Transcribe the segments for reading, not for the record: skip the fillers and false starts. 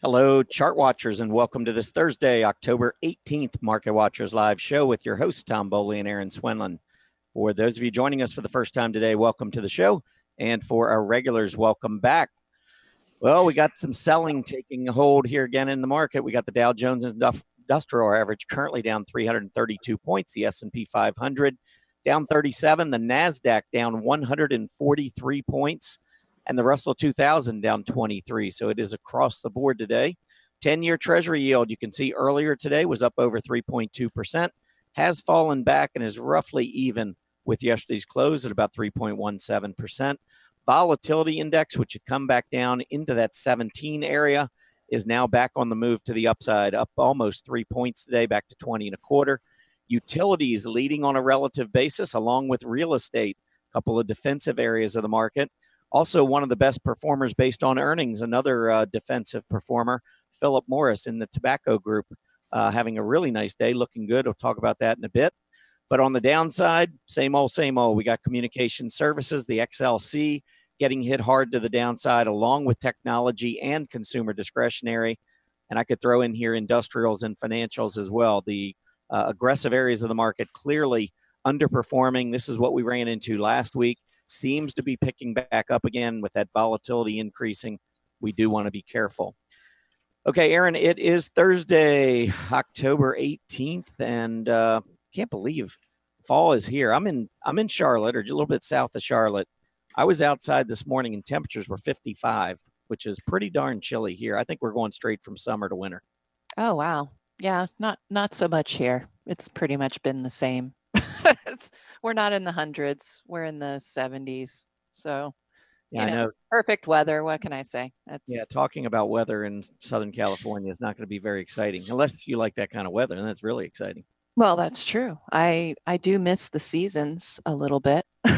Hello, chart watchers, and welcome to this Thursday, October 18th Market Watchers Live show with your hosts, Tom Boley and Aaron Swinland. For those of you joining us for the first time today, welcome to the show. And for our regulars, welcome back. Well, we got some selling taking hold here again in the market. We got the Dow Jones Industrial Average currently down 332 points, the S&P 500 down 37, the NASDAQ down 143 points, and the Russell 2000 down 23. So it is across the board today. 10-year Treasury yield, you can see earlier today, was up over 3.2%, has fallen back and is roughly even with yesterday's close at about 3.17%. Volatility index, which had come back down into that 17 area, is now back on the move to the upside, up almost 3 points today, back to 20.25. Utilities leading on a relative basis, along with real estate, a couple of defensive areas of the market. Also, one of the best performers based on earnings, another defensive performer, Philip Morris in the tobacco group, having a really nice day, looking good. We'll talk about that in a bit. But on the downside, same old, same old. We got communication services, the XLC, getting hit hard to the downside, along with technology and consumer discretionary. And I could throw in here industrials and financials as well. The aggressive areas of the market clearly underperforming. This is what we ran into last week. Seems to be picking back up again with that volatility increasing. We do want to be careful. Okay, Aaron, it is Thursday, October 18th, and can't believe fall is here. I'm in Charlotte, or just a little bit south of Charlotte. I was outside this morning and temperatures were 55, which is pretty darn chilly here. I think we're going straight from summer to winter. Oh, wow. Yeah, not so much here. It's pretty much been the same. We're not in the hundreds. We're in the 70s. So, yeah, I know. Perfect weather. What can I say? Yeah, talking about weather in Southern California is not going to be very exciting unless you like that kind of weather. And that's really exciting. Well, that's true. I do miss the seasons a little bit. Yeah,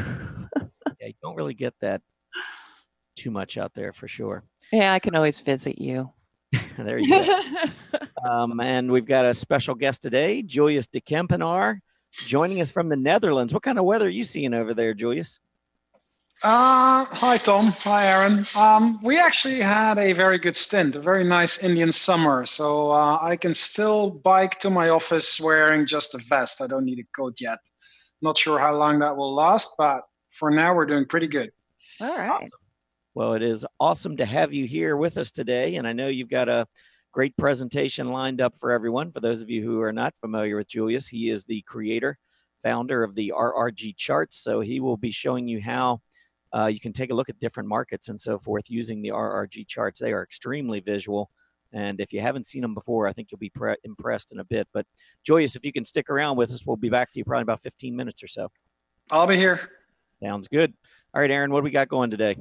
you don't really get that too much out there for sure. Yeah, I can always visit you. There you go. And we've got a special guest today, Julius de Kempenaer, joining us from the Netherlands. What kind of weather are you seeing over there, Julius? Hi, Tom. Hi, Aaron. We actually had a very good stint, a very nice Indian summer. So I can still bike to my office wearing just a vest. I don't need a coat yet. Not sure how long that will last, but for now, we're doing pretty good. All right. Awesome. Well, it is awesome to have you here with us today. And I know you've got a great presentation lined up for everyone. For those of you who are not familiar with Julius, he is the creator, founder of the RRG charts. So he will be showing you how you can take a look at different markets and so forth using the RRG charts. They are extremely visual. And if you haven't seen them before, I think you'll be impressed in a bit. But Julius, if you can stick around with us, we'll be back to you probably in about 15 minutes or so. I'll be here. Sounds good. All right, Aaron, what do we got going today?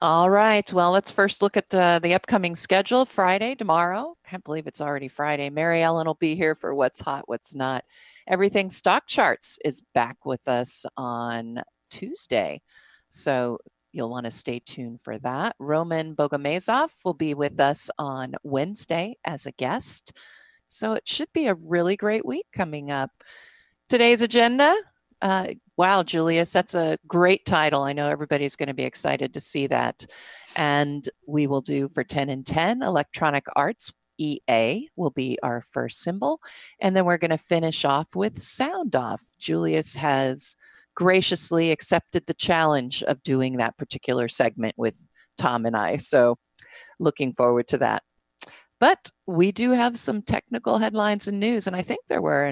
All right. Well, let's first look at the upcoming schedule. Friday, tomorrow. Can't believe it's already Friday. Mary Ellen will be here for What's Hot, What's Not. Everything Stock Charts is back with us on Tuesday. So you'll want to stay tuned for that. Roman Bogomazov will be with us on Wednesday as a guest. So it should be a really great week coming up. Today's agenda. Wow, Julius, that's a great title. I know everybody's going to be excited to see that. And we will do for 10 and 10, Electronic Arts, EA will be our first symbol. And then we're going to finish off with Sound Off. Julius has graciously accepted the challenge of doing that particular segment with Tom and I. So looking forward to that. But we do have some technical headlines and news, and I think there were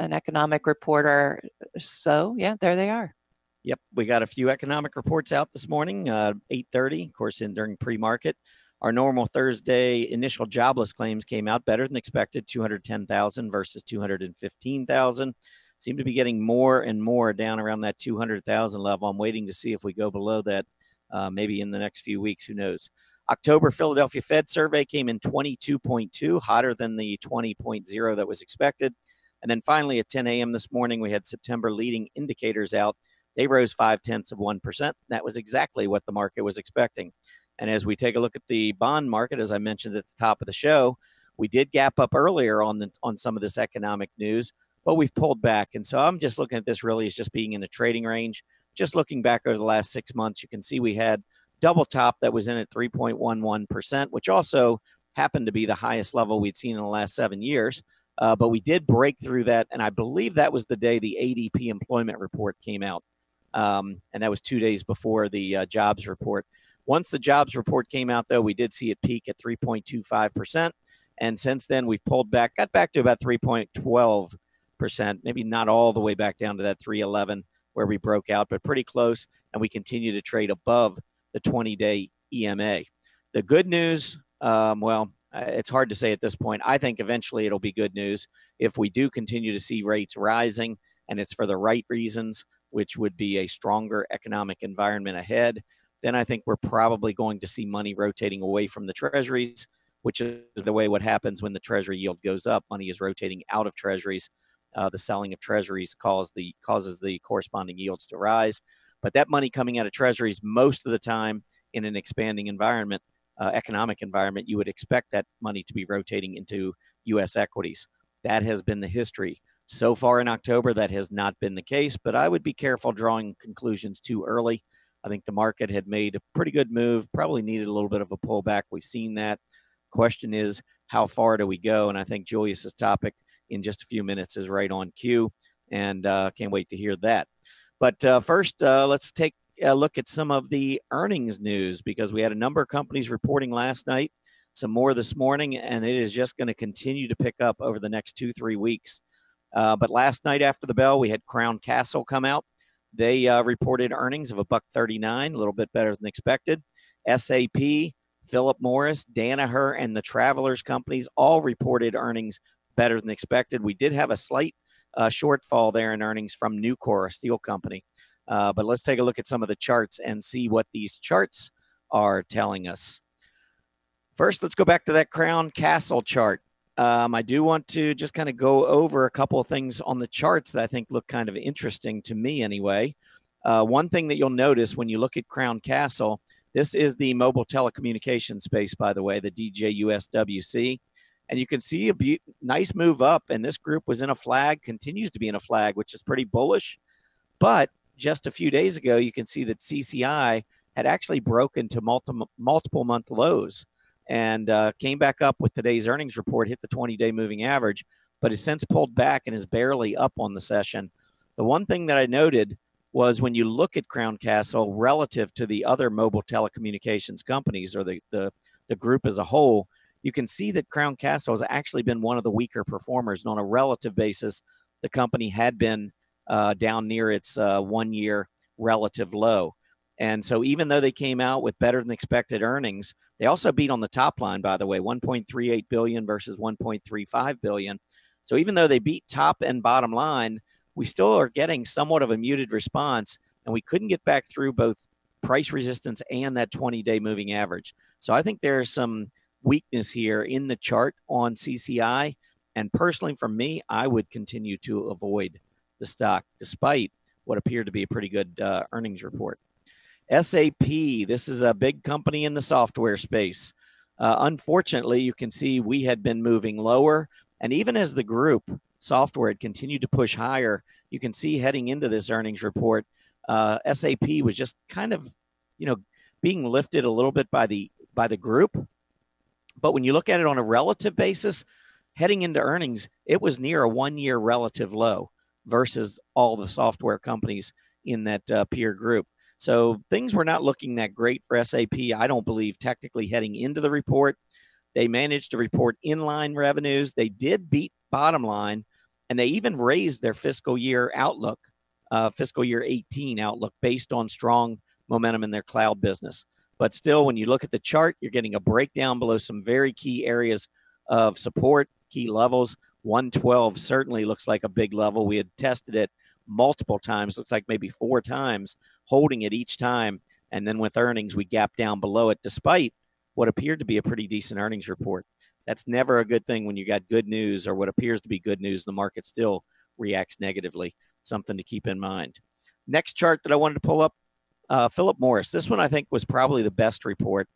an economic report or so. Yeah, there they are. Yep, we got a few economic reports out this morning, 8:30, of course, during pre-market. Our normal Thursday initial jobless claims came out better than expected, 210,000 versus 215,000. Seem to be getting more and more down around that 200,000 level. I'm waiting to see if we go below that maybe in the next few weeks, who knows. October Philadelphia Fed survey came in 22.2, hotter than the 20.0 that was expected. And then finally, at 10 a.m. this morning, we had September leading indicators out. They rose 0.5%. That was exactly what the market was expecting. And as we take a look at the bond market, as I mentioned at the top of the show, we did gap up earlier on some of this economic news, but we've pulled back. And so I'm just looking at this really as just being in a trading range. Just looking back over the last 6 months, you can see we had double top that was in at 3.11%, which also happened to be the highest level we'd seen in the last 7 years. But we did break through that. And I believe that was the day the ADP employment report came out. And that was 2 days before the jobs report. Once the jobs report came out, though, we did see it peak at 3.25%. And since then, we've pulled back, got back to about 3.12%, maybe not all the way back down to that 3.11 where we broke out, but pretty close. And we continue to trade above the 20-day EMA. The good news, well, it's hard to say at this point. I think eventually it'll be good news if we do continue to see rates rising, and it's for the right reasons, which would be a stronger economic environment ahead. Then I think we're probably going to see money rotating away from the treasuries, which is the way what happens when the treasury yield goes up. Money is rotating out of treasuries. The selling of treasuries causes the corresponding yields to rise. But that money coming out of treasuries most of the time in an expanding environment, economic environment, you would expect that money to be rotating into U.S. equities. That has been the history. So far in October, that has not been the case, but I would be careful drawing conclusions too early. I think the market had made a pretty good move, probably needed a little bit of a pullback. We've seen that. Question is, how far do we go? And I think Julius's topic in just a few minutes is right on cue, and can't wait to hear that. But first, let's take a look at some of the earnings news, because we had a number of companies reporting last night, some more this morning, and it is just going to continue to pick up over the next 2-3 weeks. But last night after the bell, we had Crown Castle come out. They reported earnings of $1.39, a little bit better than expected. SAP, Philip Morris, Danaher, and the Travelers companies all reported earnings better than expected. We did have a slight shortfall there in earnings from Nucor, a steel company. But let's take a look at some of the charts and see what these charts are telling us. First, let's go back to that Crown Castle chart. I do want to just kind of go over a couple of things on the charts that I think look kind of interesting to me anyway. One thing that you'll notice when you look at Crown Castle, this is the mobile telecommunications space, by the way, the DJUSWC. And you can see a nice move up, and this group was in a flag, continues to be in a flag, which is pretty bullish. But just a few days ago, you can see that CCI had actually broken to multiple month lows and came back up with today's earnings report, hit the 20-day moving average, but has since pulled back and is barely up on the session. The one thing that I noted was when you look at Crown Castle relative to the other mobile telecommunications companies or the group as a whole, you can see that Crown Castle has actually been one of the weaker performers. And on a relative basis, the company had been down near its one-year relative low. And so even though they came out with better than expected earnings, they also beat on the top line, by the way, 1.38 billion versus 1.35 billion. So even though they beat top and bottom line, we still are getting somewhat of a muted response, and we couldn't get back through both price resistance and that 20-day moving average. So I think there's some weakness here in the chart on CCI. And personally, for me, I would continue to avoid the stock despite what appeared to be a pretty good earnings report. SAP, this is a big company in the software space. Unfortunately, you can see we had been moving lower. And even as the group software had continued to push higher, you can see heading into this earnings report, SAP was just kind of, you know, being lifted a little bit by the group. But when you look at it on a relative basis, heading into earnings, it was near a one-year relative low versus all the software companies in that peer group. So things were not looking that great for SAP, I don't believe, technically heading into the report. They managed to report in-line revenues. They did beat bottom line, and they even raised their fiscal year outlook, fiscal year 18 outlook, based on strong momentum in their cloud business. But still, when you look at the chart, you're getting a breakdown below some very key areas of support, key levels. 112 certainly looks like a big level. We had tested it multiple times, looks like maybe 4 times, holding it each time. And then with earnings, we gapped down below it, despite what appeared to be a pretty decent earnings report. That's never a good thing when you got good news or what appears to be good news. The market still reacts negatively. Something to keep in mind. Next chart that I wanted to pull up, Philip Morris. This one I think was probably the best report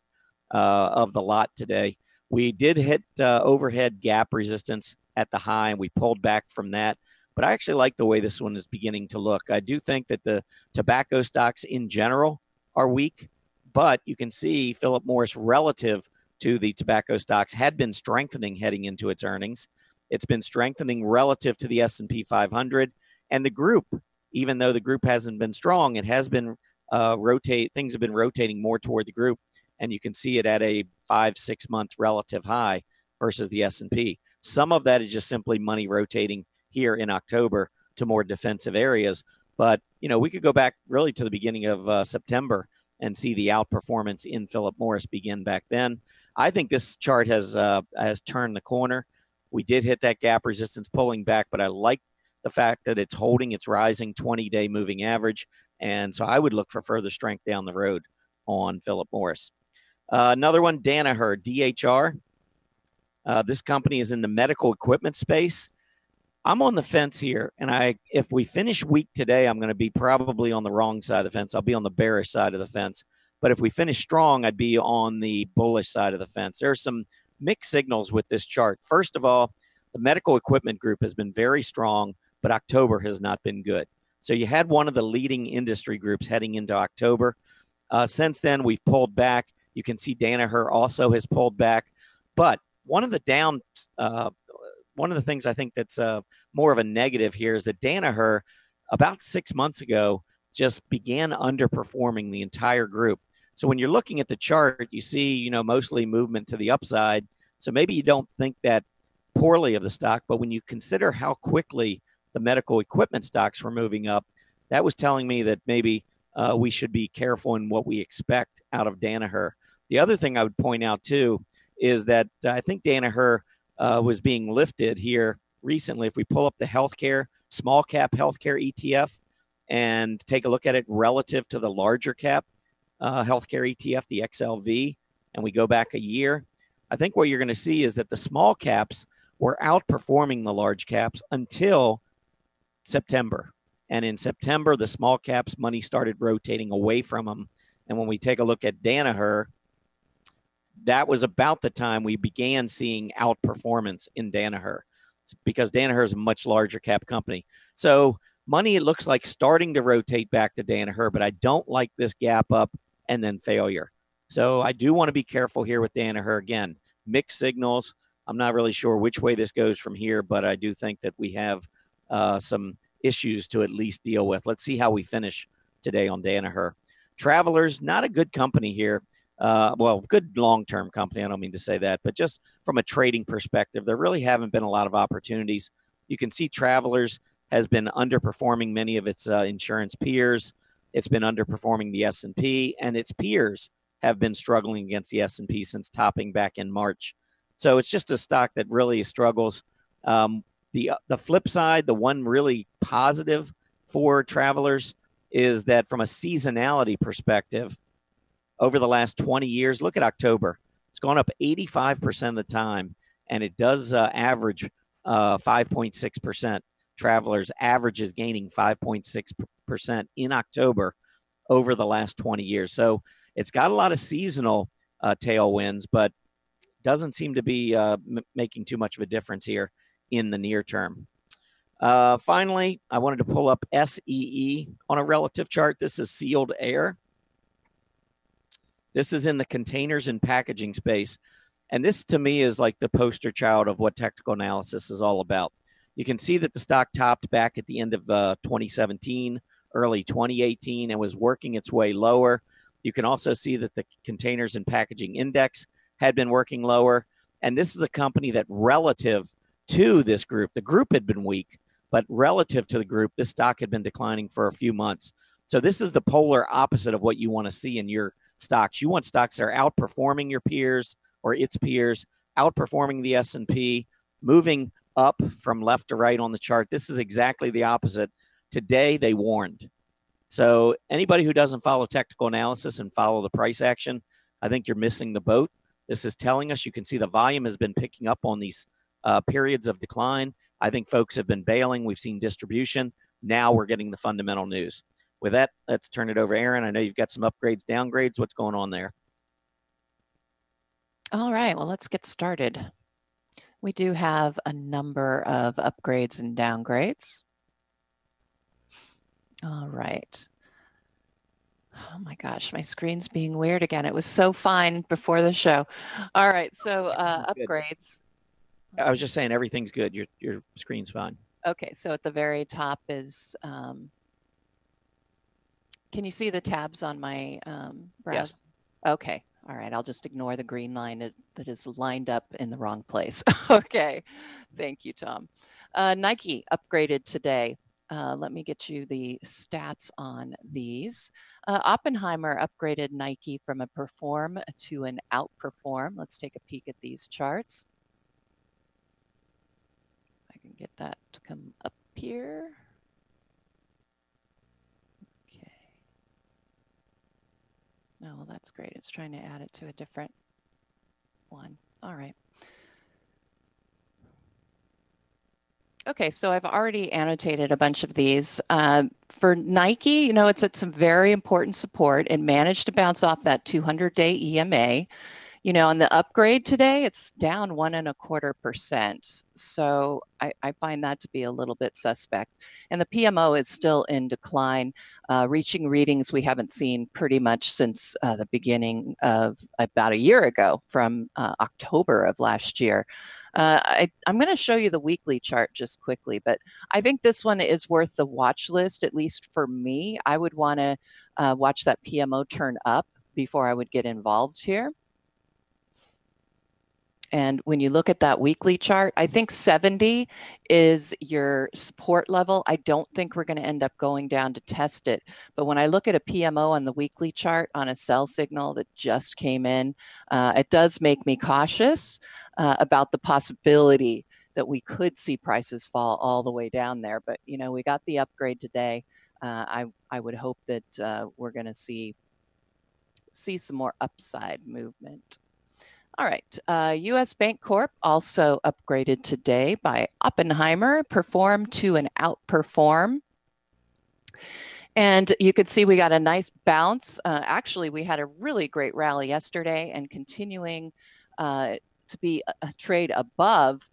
of the lot today. We did hit overhead gap resistance at the high, and we pulled back from that. But I actually like the way this one is beginning to look. I do think that the tobacco stocks in general are weak, but you can see Philip Morris relative to the tobacco stocks had been strengthening heading into its earnings. It's been strengthening relative to the S&P 500 and the group. Even though the group hasn't been strong, it has been things have been rotating more toward the group, and you can see it at a 5-6 month relative high versus the S&P. Some of that is just simply money rotating here in October to more defensive areas. But, you know, we could go back really to the beginning of September and see the outperformance in Philip Morris begin back then. I think this chart has turned the corner. We did hit that gap resistance pulling back, but I like the fact that it's holding its rising 20-day moving average. And so I would look for further strength down the road on Philip Morris. Another one, Danaher, DHR. This company is in the medical equipment space. I'm on the fence here, and if we finish weak today, I'm going to be probably on the wrong side of the fence. I'll be on the bearish side of the fence. But if we finish strong, I'd be on the bullish side of the fence. There are some mixed signals with this chart. First of all, the medical equipment group has been very strong, but October has not been good. So you had one of the leading industry groups heading into October. Since then, we've pulled back. You can see Danaher also has pulled back. But one of the things I think that's more of a negative here is that Danaher, about 6 months ago, just began underperforming the entire group. So when you're looking at the chart, you see, you know, mostly movement to the upside. So maybe you don't think that poorly of the stock, but when you consider how quickly the medical equipment stocks were moving up, that was telling me that maybe we should be careful in what we expect out of Danaher. The other thing I would point out, too, is that I think Danaher was being lifted here recently. If we pull up the healthcare, small cap healthcare ETF, and take a look at it relative to the larger cap healthcare ETF, the XLV, and we go back a year, I think what you're going to see is that the small caps were outperforming the large caps until September. And in September, the small caps money started rotating away from them. And when we take a look at Danaher, that was about the time we began seeing outperformance in Danaher, because Danaher is a much larger cap company. So money, it looks like, starting to rotate back to Danaher, but I don't like this gap up and then failure. So I do want to be careful here with Danaher. Again, mixed signals. I'm not really sure which way this goes from here, but I do think that we have some issues to at least deal with. Let's see how we finish today on Danaher. Travelers, not a good company here. Well, good long-term company. I don't mean to say that, but just from a trading perspective, there really haven't been a lot of opportunities. You can see Travelers has been underperforming many of its insurance peers. It's been underperforming the S&P, and its peers have been struggling against the S&P since topping back in March. So it's just a stock that really struggles. The flip side, the one really positive for Travelers, is that from a seasonality perspective, over the last 20 years, look at October. It's gone up 85% of the time, and it does average 5.6%. Travelers average is gaining 5.6% in October over the last 20 years. So it's got a lot of seasonal tailwinds, but doesn't seem to be making too much of a difference here in the near term. Finally, I wanted to pull up SEE on a relative chart. This is Sealed Air. This is in the containers and packaging space. And this, to me, is like the poster child of what technical analysis is all about. You can see that the stock topped back at the end of 2017, early 2018, and was working its way lower. You can also see that the containers and packaging index had been working lower. And this is a company that, relative to this group, the group had been weak, but relative to the group, this stock had been declining for a few months. So this is the polar opposite of what you want to see in your stocks. You want stocks that are outperforming your peers or its peers, outperforming the S&P, moving up from left to right on the chart. This is exactly the opposite. Today, they warned. So anybody who doesn't follow technical analysis and follow the price action, I think you're missing the boat. This is telling us, you can see the volume has been picking up on these periods of decline. I think folks have been bailing. We've seen distribution. Now we're getting the fundamental news. With that, let's turn it over, Aaron. I know you've got some upgrades, downgrades. What's going on there? All right. Well, let's get started. We do have a number of upgrades and downgrades. All right. Oh my gosh, my screen's being weird again. It was so fine before the show. All right, so upgrades. I was just saying everything's good. Your screen's fine. Okay, so at the very top is, can you see the tabs on my browser? Yes. Okay, all right, I'll just ignore the green line that is lined up in the wrong place. Okay, thank you, Tom. Nike upgraded today. Let me get you the stats on these. Oppenheimer upgraded Nike from a perform to an outperform. Let's take a peek at these charts. I can get that to come up here. Okay. Oh, well, that's great. It's trying to add it to a different one. All right. Okay, so I've already annotated a bunch of these. For Nike, you know, it's at some very important support and managed to bounce off that 200-day EMA. You know, on the upgrade today, it's down 1.25%. So I find that to be a little bit suspect. And the PMO is still in decline, reaching readings we haven't seen pretty much since the beginning of about a year ago from October of last year. I'm going to show you the weekly chart just quickly, but I think this one is worth the watch list, at least for me. I would want to watch that PMO turn up before I would get involved here. And when you look at that weekly chart, I think 70 is your support level. I don't think we're going to end up going down to test it. But when I look at a PMO on the weekly chart on a sell signal that just came in, it does make me cautious about the possibility that we could see prices fall all the way down there. But, you know, we got the upgrade today. I would hope that we're going to see some more upside movement. All right, U.S. Bank Corp also upgraded today by Oppenheimer, perform to an outperform. And you could see we got a nice bounce. Actually, we had a really great rally yesterday and continuing to be a trade above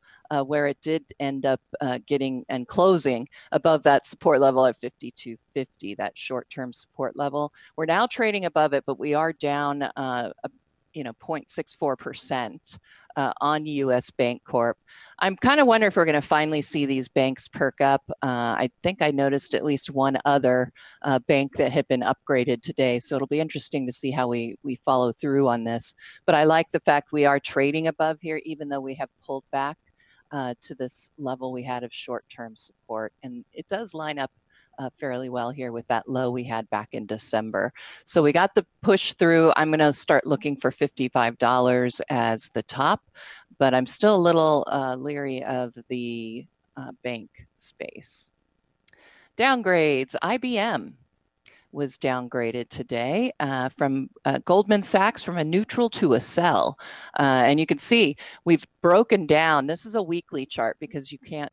where it did end up getting and closing above that support level at 52.50, that short-term support level. We're now trading above it, but we are down a you know, 0.64% on U.S. Bank Corp. I'm kind of wondering if we're going to finally see these banks perk up. I think I noticed at least one other bank that had been upgraded today. So it'll be interesting to see how we follow through on this. But I like the fact we are trading above here, even though we have pulled back to this level we had of short-term support. And it does line up fairly well here with that low we had back in December. So we got the push through. I'm going to start looking for $55 as the top, but I'm still a little leery of the bank space. Downgrades. IBM was downgraded today from Goldman Sachs from a neutral to a sell. And you can see we've broken down. This is a weekly chart because you can't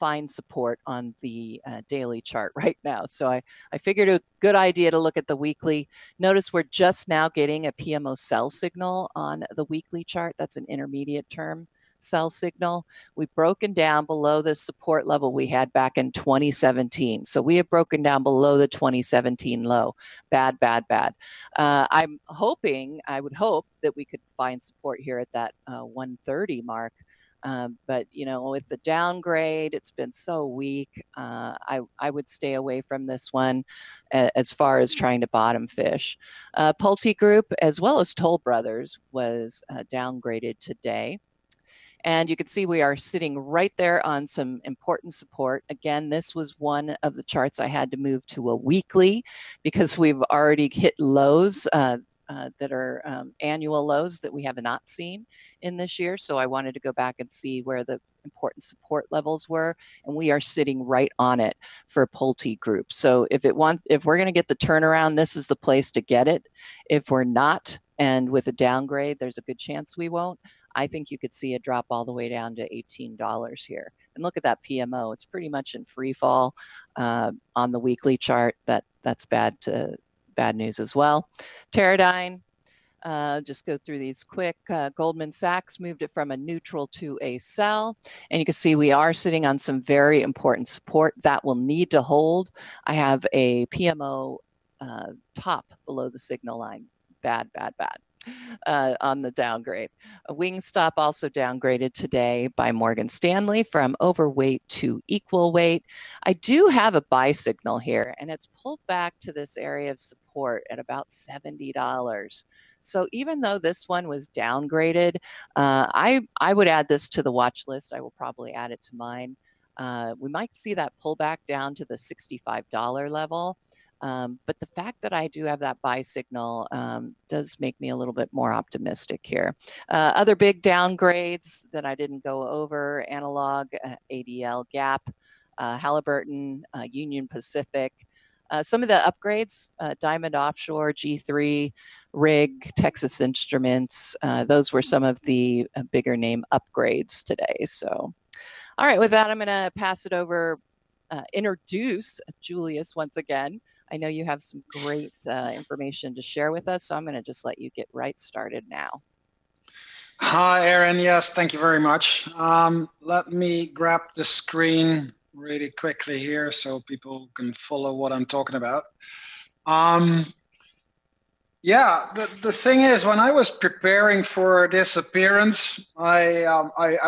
find support on the daily chart right now. So I figured a good idea to look at the weekly. Notice we're just now getting a PMO sell signal on the weekly chart. That's an intermediate term sell signal. We've broken down below the support level we had back in 2017. So we have broken down below the 2017 low. Bad, bad, bad. I'm hoping, I would hope that we could find support here at that 130 mark. But, you know, with the downgrade, it's been so weak. I would stay away from this one as far as trying to bottom fish. Pulte Group, as well as Toll Brothers, was downgraded today. And you can see we are sitting right there on some important support. Again, this was one of the charts I had to move to a weekly because we've already hit lows that are annual lows that we have not seen in this year. So I wanted to go back and see where the important support levels were, and we are sitting right on it for Pulte Group. So if we're going to get the turnaround, this is the place to get it. If we're not, and with a downgrade, there's a good chance we won't. I think you could see a drop all the way down to $18 here. And look at that PMO; it's pretty much in free fall on the weekly chart. That's bad to. Bad news as well. Teradyne, just go through these quick. Goldman Sachs moved it from a neutral to a sell. And you can see we are sitting on some very important support that will need to hold. I have a PMO top below the signal line. Bad, bad, bad on the downgrade. Wingstop also downgraded today by Morgan Stanley from overweight to equal weight. I do have a buy signal here, and it's pulled back to this area of support at about $70. So even though this one was downgraded, I would add this to the watch list. I will probably add it to mine. We might see that pullback down to the $65 level. But the fact that I do have that buy signal does make me a little bit more optimistic here. Other big downgrades that I didn't go over, Analog, ADL, Gap, Halliburton, Union Pacific. Some of the upgrades, Diamond Offshore, G3, Rig, Texas Instruments, those were some of the bigger name upgrades today. So, all right, with that, I'm going to pass it over, introduce Julius once again. I know you have some great information to share with us, so I'm going to just let you get right started now. Hi, Erin. Yes, thank you very much. Let me grab the screen really quickly here so people can follow what I'm talking about. Yeah, the thing is, when I was preparing for this appearance, I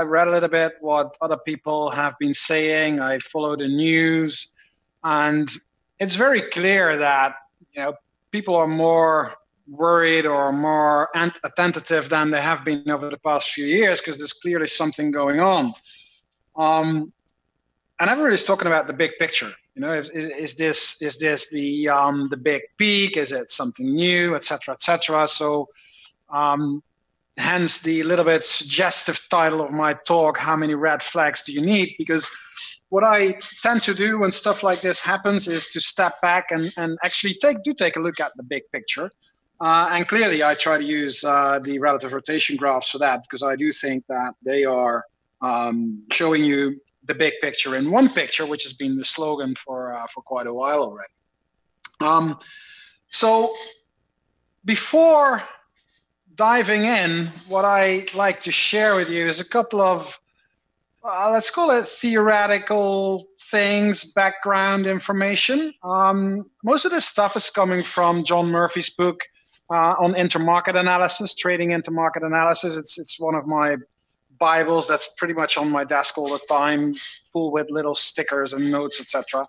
read a little bit what other people have been saying. I follow the news, and it's very clear that, you know, people are more worried or more attentive than they have been over the past few years because there's clearly something going on. And everybody's talking about the big picture. You know, is this the big peak? Is it something new, et cetera, et cetera? So, hence the little bit suggestive title of my talk, How Many Red Flags Do You Need? Because what I tend to do when stuff like this happens is to step back and actually take a look at the big picture. And clearly, I try to use the relative rotation graphs for that, because I do think that they are showing you the big picture in one picture, which has been the slogan for quite a while already. So before diving in, what I like to share with you is a couple of, let's call it theoretical things, background information. Most of this stuff is coming from John Murphy's book on intermarket analysis, trading intermarket analysis. It's one of my Bibles that's pretty much on my desk all the time, full with little stickers and notes, etc.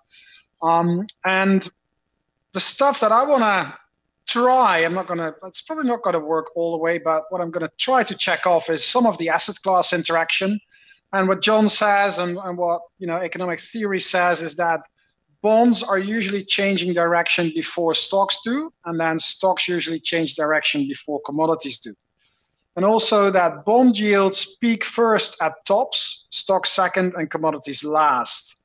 And the stuff that I want to try, it's probably not going to work all the way, but what I'm going to try to check off is some of the asset class interaction. And what John says and what, you know, economic theory says is that bonds are usually changing direction before stocks do, and then stocks usually change direction before commodities do. And also that bond yields peak first at tops, stocks second, and commodities last.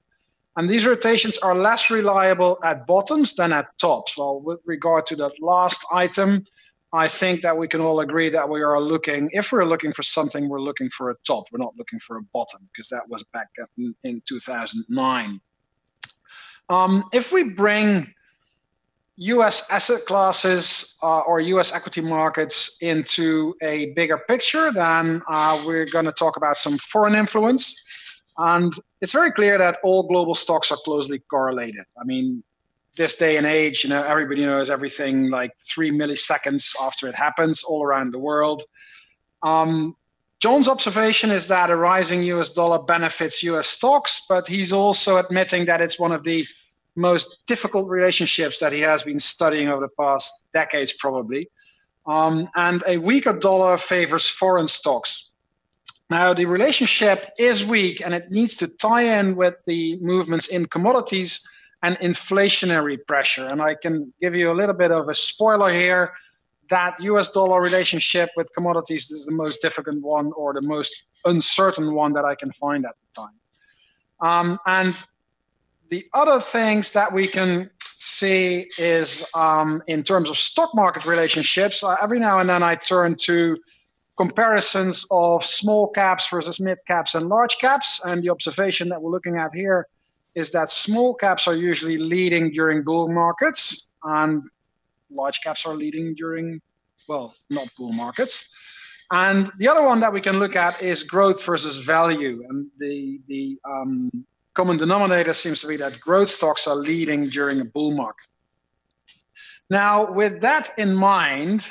And these rotations are less reliable at bottoms than at tops. Well, with regard to that last item, I think that we can all agree that we are looking, if we're looking for something, we're looking for a top. We're not looking for a bottom, because that was back in 2009. If we bring U.S. asset classes or U.S. equity markets into a bigger picture, then we're going to talk about some foreign influence. And it's very clear that all global stocks are closely correlated. I mean, this day and age, you know, everybody knows everything like 3 milliseconds after it happens all around the world. John's observation is that a rising U.S. dollar benefits U.S. stocks, but he's also admitting that it's one of the most difficult relationships that he has been studying over the past decades, probably. And a weaker dollar favors foreign stocks. Now, the relationship is weak, and it needs to tie in with the movements in commodities and inflationary pressure. And I can give you a little bit of a spoiler here. That US dollar relationship with commodities is the most difficult one, or the most uncertain one, that I can find at the time. And the other things that we can see is in terms of stock market relationships, every now and then I turn to comparisons of small caps versus mid caps and large caps. And the observation that we're looking at here is that small caps are usually leading during bull markets, and large caps are leading during, well, not bull markets. And the other one that we can look at is growth versus value. And the common denominator seems to be that growth stocks are leading during a bull market. Now, with that in mind,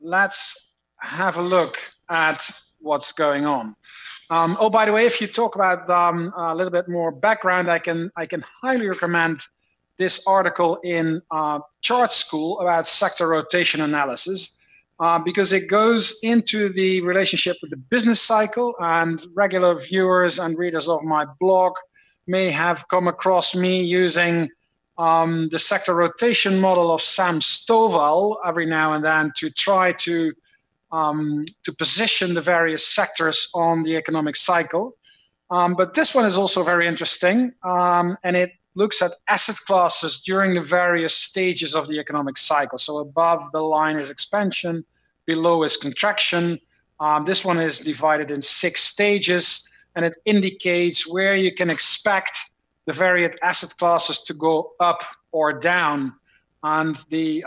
let's have a look at what's going on. Oh, by the way, if you talk about a little bit more background, I can highly recommend this article in Chart School about sector rotation analysis, because it goes into the relationship with the business cycle, and regular viewers and readers of my blog may have come across me using the sector rotation model of Sam Stovall every now and then to try to position the various sectors on the economic cycle. But this one is also very interesting, and it looks at asset classes during the various stages of the economic cycle. So above the line is expansion, below is contraction. This one is divided in 6 stages, and it indicates where you can expect the various asset classes to go up or down. And the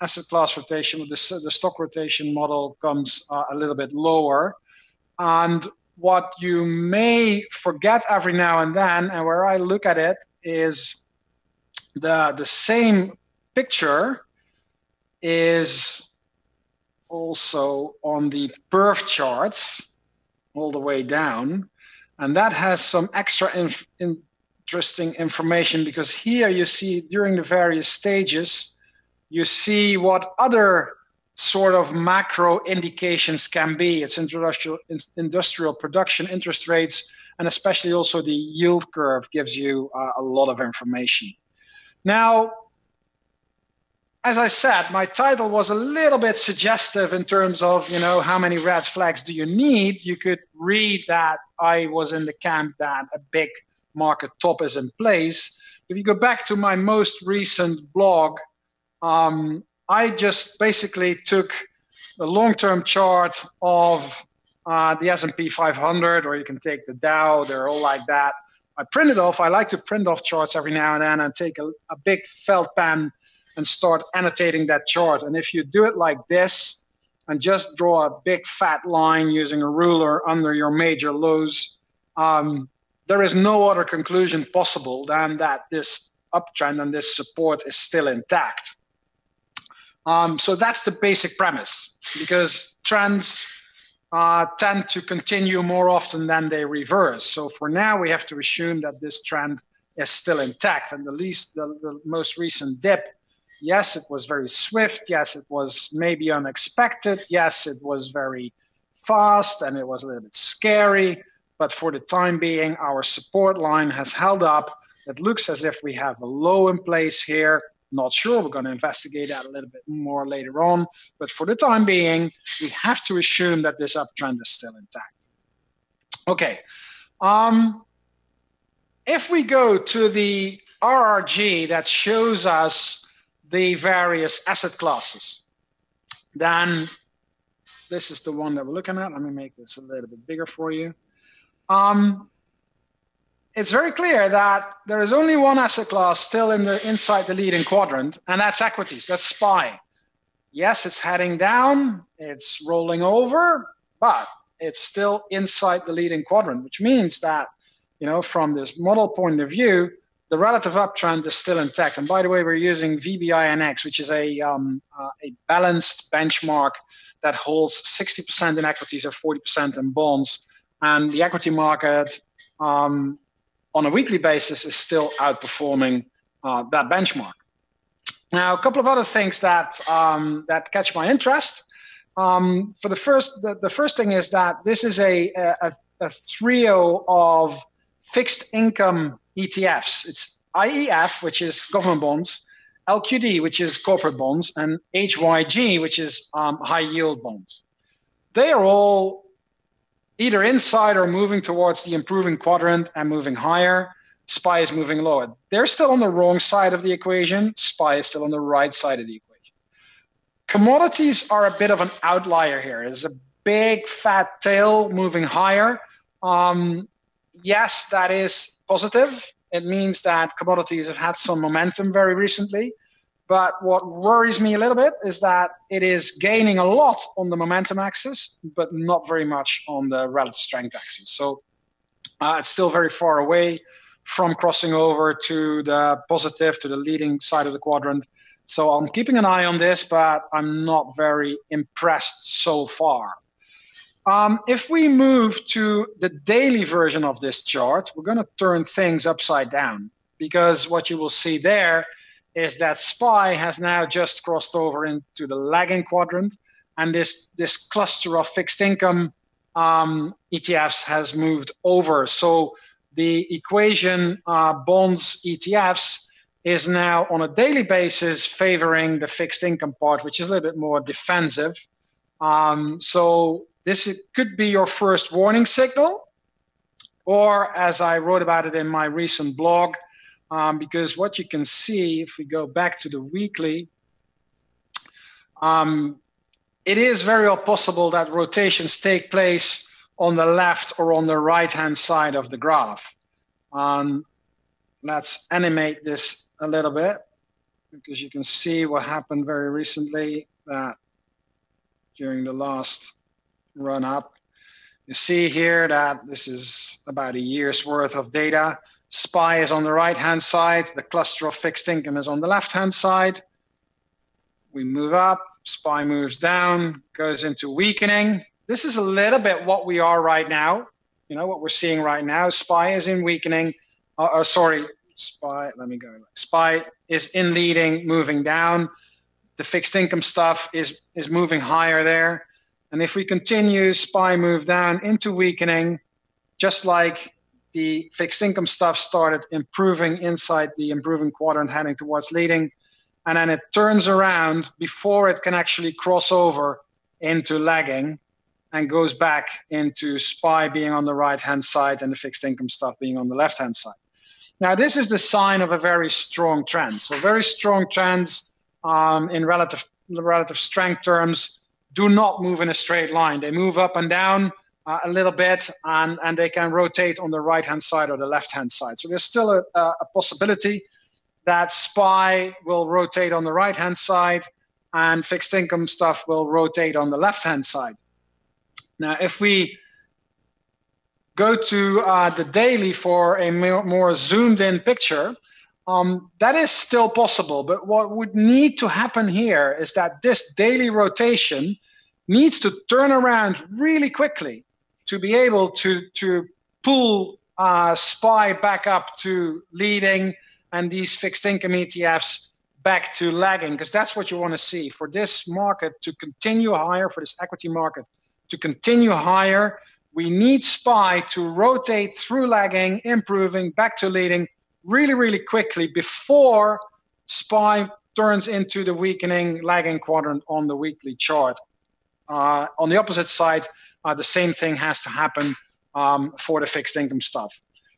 asset class rotation, the stock rotation model comes a little bit lower. And what you may forget every now and then, and where I look at it, is the same picture is also on the perf charts all the way down. And that has some extra interesting information, because here you see during the various stages, you see what other sort of macro indications can be. It's industrial production, interest rates, and especially also the yield curve gives you a lot of information. Now, as I said, my title was a little bit suggestive in terms of, you know, how many red flags do you need? You could read that I was in the camp that a big market top is in place. If you go back to my most recent blog, I just basically took the long-term chart of the S&P 500, or you can take the Dow, they're all like that. I printed off, I like to print off charts every now and then, and take a big felt pen and start annotating that chart. And if you do it like this, and just draw a big fat line using a ruler under your major lows, there is no other conclusion possible than that this uptrend and this support is still intact. So that's the basic premise, because trends tend to continue more often than they reverse. So for now, we have to assume that this trend is still intact. And the most recent dip, yes, it was very swift. Yes, it was maybe unexpected. Yes, it was very fast, and it was a little bit scary. But for the time being, our support line has held up. It looks as if we have a low in place here. Not sure, we're going to investigate that a little bit more later on. But for the time being, we have to assume that this uptrend is still intact. Okay. If we go to the RRG that shows us the various asset classes, then this is the one that we're looking at. Let me make this a little bit bigger for you. It's very clear that there is only one asset class still inside the leading quadrant, and that's equities, that's SPY. Yes, it's heading down, it's rolling over, but it's still inside the leading quadrant, which means that, you know, from this model point of view, the relative uptrend is still intact. And by the way, we're using VBINX, which is a balanced benchmark that holds 60% in equities and 40% in bonds, and the equity market on a weekly basis is still outperforming that benchmark. Now, a couple of other things that that catch my interest. For the first thing is that this is a trio of fixed income ETFs. It's IEF, which is government bonds, LQD, which is corporate bonds, and HYG, which is high yield bonds. They are all either inside or moving towards the improving quadrant and moving higher. SPY is moving lower. They're still on the wrong side of the equation. SPY is still on the right side of the equation. Commodities are a bit of an outlier here. There's a big fat tail moving higher. Yes, that is positive. It means that commodities have had some momentum very recently. But what worries me a little bit is that it is gaining a lot on the momentum axis, but not very much on the relative strength axis. So it's still very far away from crossing over to the positive, to the leading side of the quadrant. So I'm keeping an eye on this, but I'm not very impressed so far. If we move to the daily version of this chart, we're going to turn things upside down, because what you will see there is that SPY has now just crossed over into the lagging quadrant, and this cluster of fixed income ETFs has moved over. So the equation bonds ETFs is now on a daily basis favoring the fixed income part, which is a little bit more defensive. So this could be your first warning signal, or as I wrote about it in my recent blog, because what you can see, if we go back to the weekly, it is very well possible that rotations take place on the left or on the right-hand side of the graph. Let's animate this a little bit, because you can see what happened very recently during the last run up. You see here that this is about a year's worth of data. SPY is on the right-hand side. The cluster of fixed income is on the left-hand side. We move up. SPY moves down, goes into weakening. This is a little bit what we are right now. You know, what we're seeing right now, SPY is in weakening. SPY is in leading, moving down. The fixed income stuff is moving higher there. And if we continue, SPY move down into weakening, just like the fixed income stuff started improving inside the improving quadrant, heading towards leading. And then it turns around before it can actually cross over into lagging and goes back into SPY being on the right-hand side and the fixed income stuff being on the left-hand side. Now, this is the sign of a very strong trend. So very strong trends in relative strength terms do not move in a straight line. They move up and down a little bit, and they can rotate on the right-hand side or the left-hand side. So there's still a possibility that SPY will rotate on the right-hand side and fixed income stuff will rotate on the left-hand side. Now, if we go to the daily for a more zoomed-in picture, that is still possible. But what would need to happen here is that this daily rotation needs to turn around really quickly to be able to pull SPY back up to leading and these fixed income ETFs back to lagging, because that's what you want to see. For this market to continue higher, for this equity market to continue higher, we need SPY to rotate through lagging, improving, back to leading really, really quickly before SPY turns into the weakening, lagging quadrant on the weekly chart. On the opposite side, the same thing has to happen for the fixed income stuff.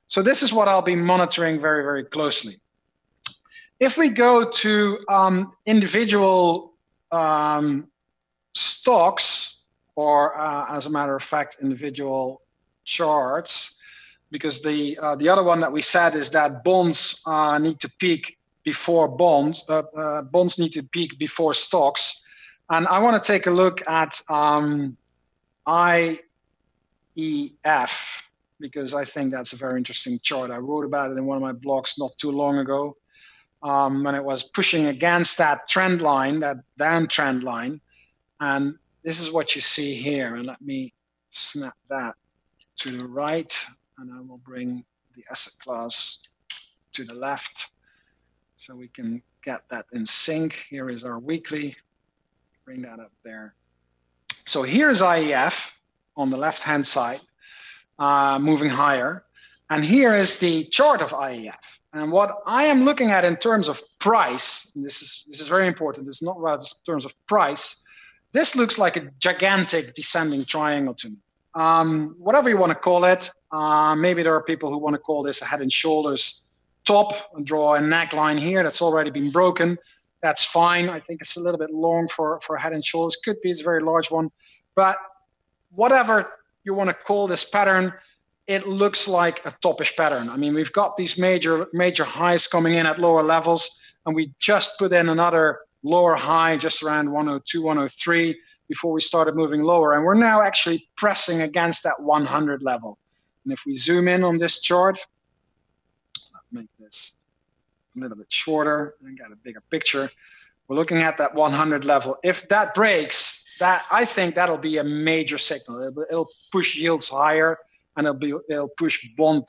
So this is what I'll be monitoring very, very closely. If we go to individual stocks, or as a matter of fact, individual charts, because the other one that we said is that bonds need to peak before bonds need to peak before stocks. And I want to take a look at IEF, because I think that's a very interesting chart. I wrote about it in one of my blogs not too long ago, when it was pushing against that trend line, that downtrend line. And this is what you see here. And let me snap that to the right, and I will bring the asset class to the left so we can get that in sync. Here is our weekly. Bring that up there. So here's IEF on the left-hand side. Moving higher. And here is the chart of IEF. And what I am looking at in terms of price, and this is very important, it's not about in terms of price, this looks like a gigantic descending triangle to me. Whatever you want to call it, maybe there are people who want to call this a head and shoulders top and draw a neckline here that's already been broken. That's fine. I think it's a little bit long for head and shoulders. Could be, it's a very large one. But whatever you want to call this pattern, it looks like a toppish pattern. I mean, we've got these major highs coming in at lower levels, and we just put in another lower high just around 102, 103 before we started moving lower. And we're now actually pressing against that 100 level. And if we zoom in on this chart, I'll make this a little bit shorter and get a bigger picture. We're looking at that 100 level. If that breaks, that I think that'll be a major signal. It'll push yields higher, and it'll push bond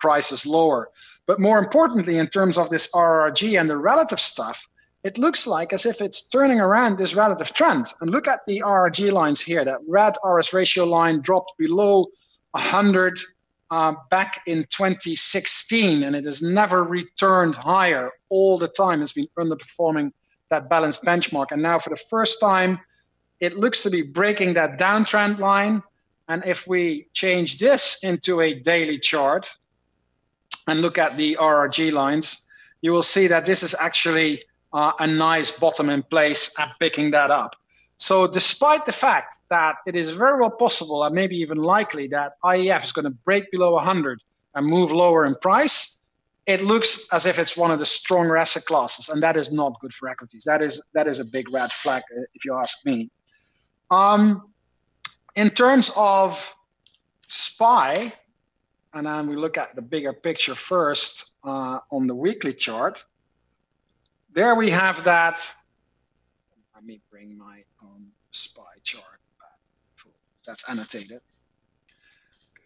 prices lower. But more importantly, in terms of this RRG and the relative stuff, it looks like as if it's turning around this relative trend. And look at the RRG lines here. That red RS ratio line dropped below 100 back in 2016, and it has never returned higher. All the time it's been underperforming that balanced benchmark. And now for the first time, it looks to be breaking that downtrend line. And if we change this into a daily chart and look at the RRG lines, you will see that this is actually a nice bottom in place at picking that up. So despite the fact that it is very well possible and maybe even likely that IEF is going to break below 100 and move lower in price, it looks as if it's one of the stronger asset classes, and that is not good for equities. That is a big red flag, if you ask me. In terms of SPY, and then we look at the bigger picture first on the weekly chart. There we have that. Let me bring my own SPY chart back. That's annotated.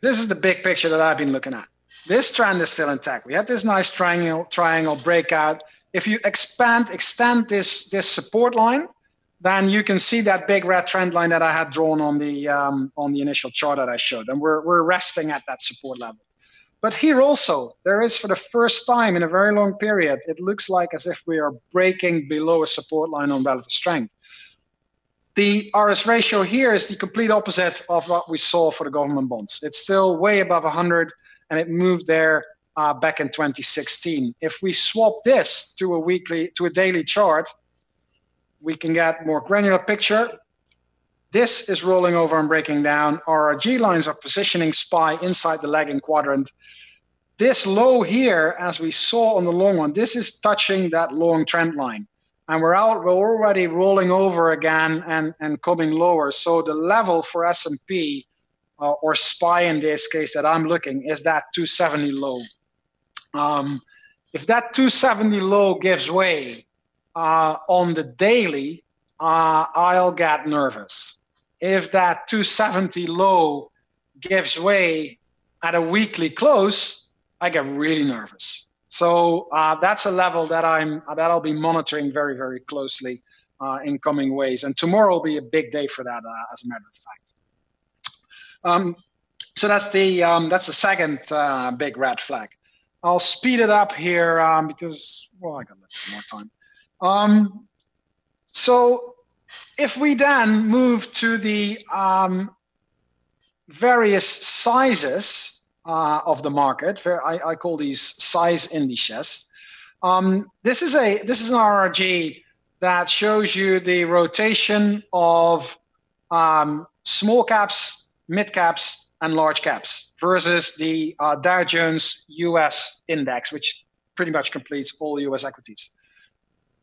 This is the big picture that I've been looking at. This trend is still intact. We had this nice triangle breakout. If you extend this support line, then you can see that big red trend line that I had drawn on the initial chart that I showed. And we're resting at that support level. But here also, there is for the first time in a very long period, it looks like as if we are breaking below a support line on relative strength. The RS ratio here is the complete opposite of what we saw for the government bonds. It's still way above 100, and it moved there back in 2016. If we swap this to a daily chart, we can get more granular picture. This is rolling over and breaking down. RRG lines are positioning SPY inside the lagging quadrant. This low here, as we saw on the long one, this is touching that long trend line. And we're already rolling over again and coming lower. So the level for S&P or SPY in this case that I'm looking is that 270 low. If that 270 low gives way on the daily, I'll get nervous. If that 270 low gives way at a weekly close, I get really nervous. So that's a level that I'll be monitoring very, very closely in coming ways. And tomorrow will be a big day for that, as a matter of fact. So that's the second big red flag. I'll speed it up here because, well, I got a little more time. So if we then move to the various sizes of the market, I call these size indices. This is an RRG that shows you the rotation of small caps, mid caps, and large caps versus the Dow Jones U.S. index, which pretty much completes all U.S. equities.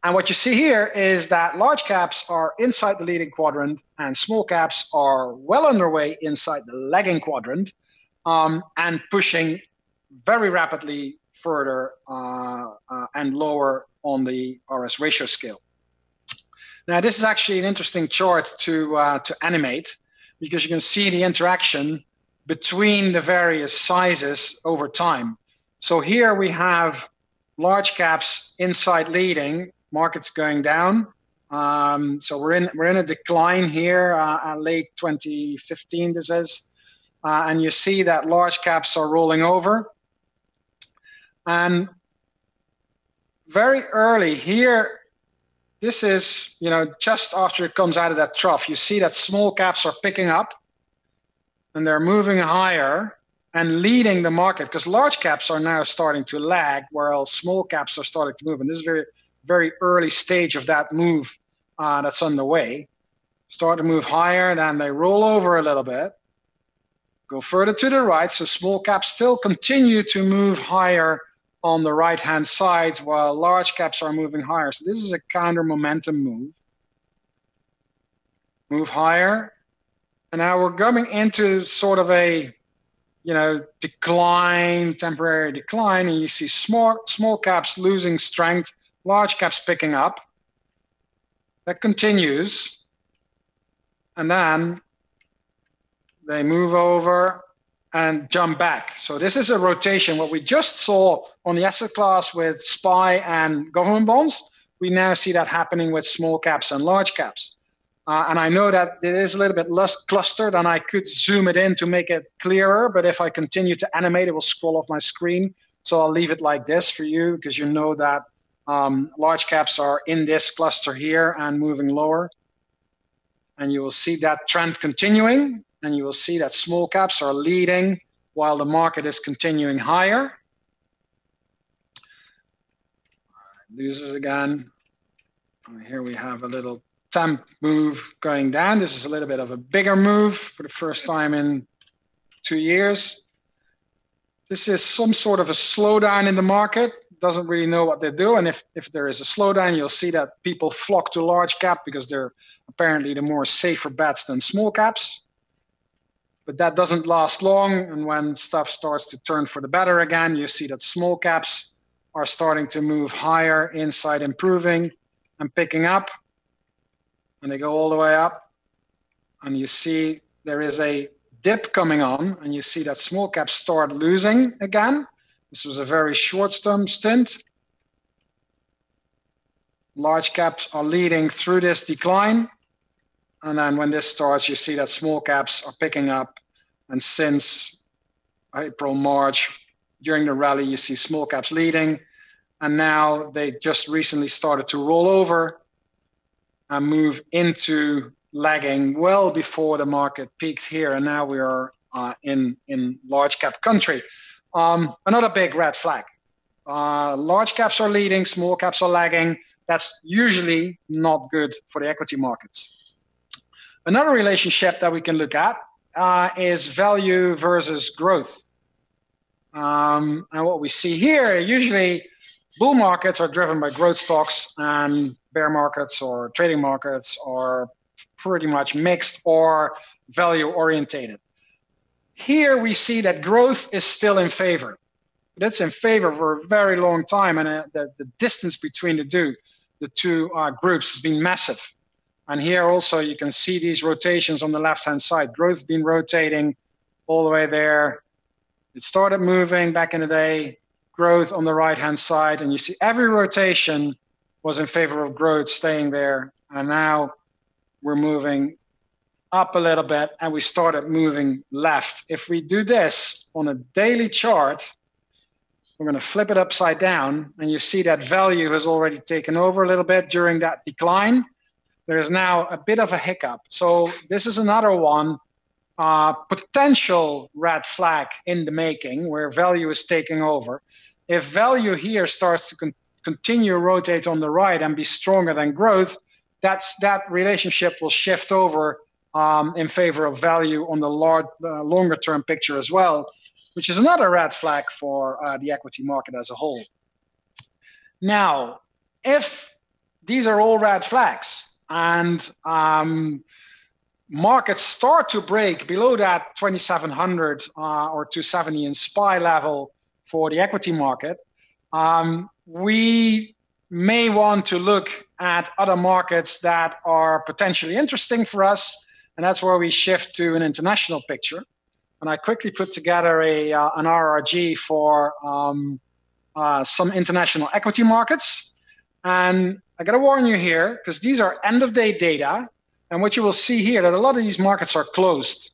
And what you see here is that large caps are inside the leading quadrant and small caps are well underway inside the lagging quadrant and pushing very rapidly further and lower on the RS ratio scale. Now, this is actually an interesting chart to animate because you can see the interaction between the various sizes over time. So here we have large caps inside leading. Market's going down, so we're in a decline here at late 2015. This is, and you see that large caps are rolling over. And very early here, this is just after it comes out of that trough. You see that small caps are picking up, and they're moving higher and leading the market because large caps are now starting to lag, while small caps are starting to move. And this is very early stage of that move that's underway. Start to move higher, then they roll over a little bit, go further to the right. So small caps still continue to move higher on the right-hand side while large caps are moving higher. So this is a counter momentum move. Move higher. And now we're coming into sort of a, decline, temporary decline. And you see small caps losing strength, large caps picking up, That continues. And then they move over and jump back. So this is a rotation. What we just saw on the asset class with SPY and government bonds, we now see that happening with small caps and large caps. And I know that it is a little bit less clustered, and I could zoom it in to make it clearer. But if I continue to animate, it will scroll off my screen. So I'll leave it like this for you, because you know that large caps are in this cluster here and moving lower. And you will see that trend continuing. And you will see that small caps are leading while the market is continuing higher. Loses again. Here we have a little temp move going down. This is a little bit of a bigger move for the first time in 2 years. This is some sort of a slowdown in the market. Doesn't really know what they do. And if there is a slowdown, you'll see that people flock to large cap because they're apparently the more safer bets than small caps. But that doesn't last long. And when stuff starts to turn for the better again, you see that small caps are starting to move higher, inside improving and picking up. And they go all the way up. And you see there is a dip coming on. And you see that small caps start losing again. This was a very short-term stint. Large caps are leading through this decline. And then when this starts, you see that small caps are picking up. And since April, March, during the rally, you see small caps leading. And now they just recently started to roll over and move into lagging well before the market peaked here. And now we are in large cap country. Another big red flag. Large caps are leading, small caps are lagging. That's usually not good for the equity markets. Another relationship that we can look at is value versus growth. And what we see here, usually bull markets are driven by growth stocks, and bear markets or trading markets are pretty much mixed or value orientated. Here we see that growth is still in favor. But it's in favor for a very long time, and the distance between the two groups has been massive. And here also you can see these rotations on the left-hand side. Growth's been rotating all the way there. It started moving back in the day. Growth on the right-hand side. And you see every rotation was in favor of growth staying there. And now we're moving up a little bit, and we started moving left. If we do this on a daily chart, we're going to flip it upside down. And you see that value has already taken over a little bit during that decline. There is now a bit of a hiccup. So this is another one, potential red flag in the making, where value is taking over. If value here starts to continue to rotate on the right and be stronger than growth, that relationship will shift over in favor of value on the longer term picture as well, which is another red flag for the equity market as a whole. Now, if these are all red flags, and markets start to break below that 2,700 or 270 in SPY level for the equity market, we may want to look at other markets that are potentially interesting for us, and that's where we shift to an international picture. And I quickly put together an RRG for some international equity markets. And I got to warn you here, because these are end-of-day data, and what you will see here that a lot of these markets are closed.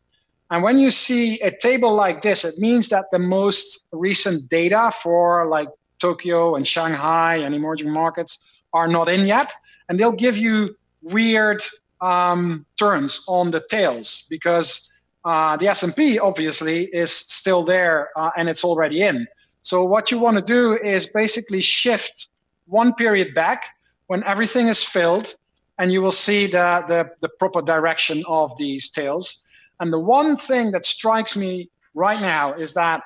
And when you see a table like this, it means that the most recent data for like Tokyo and Shanghai and emerging markets are not in yet, and they'll give you weird turns on the tails, because the S&P obviously is still there and it's already in. So what you want to do is basically shift one period back when everything is filled, and you will see the proper direction of these tails. And the one thing that strikes me right now is that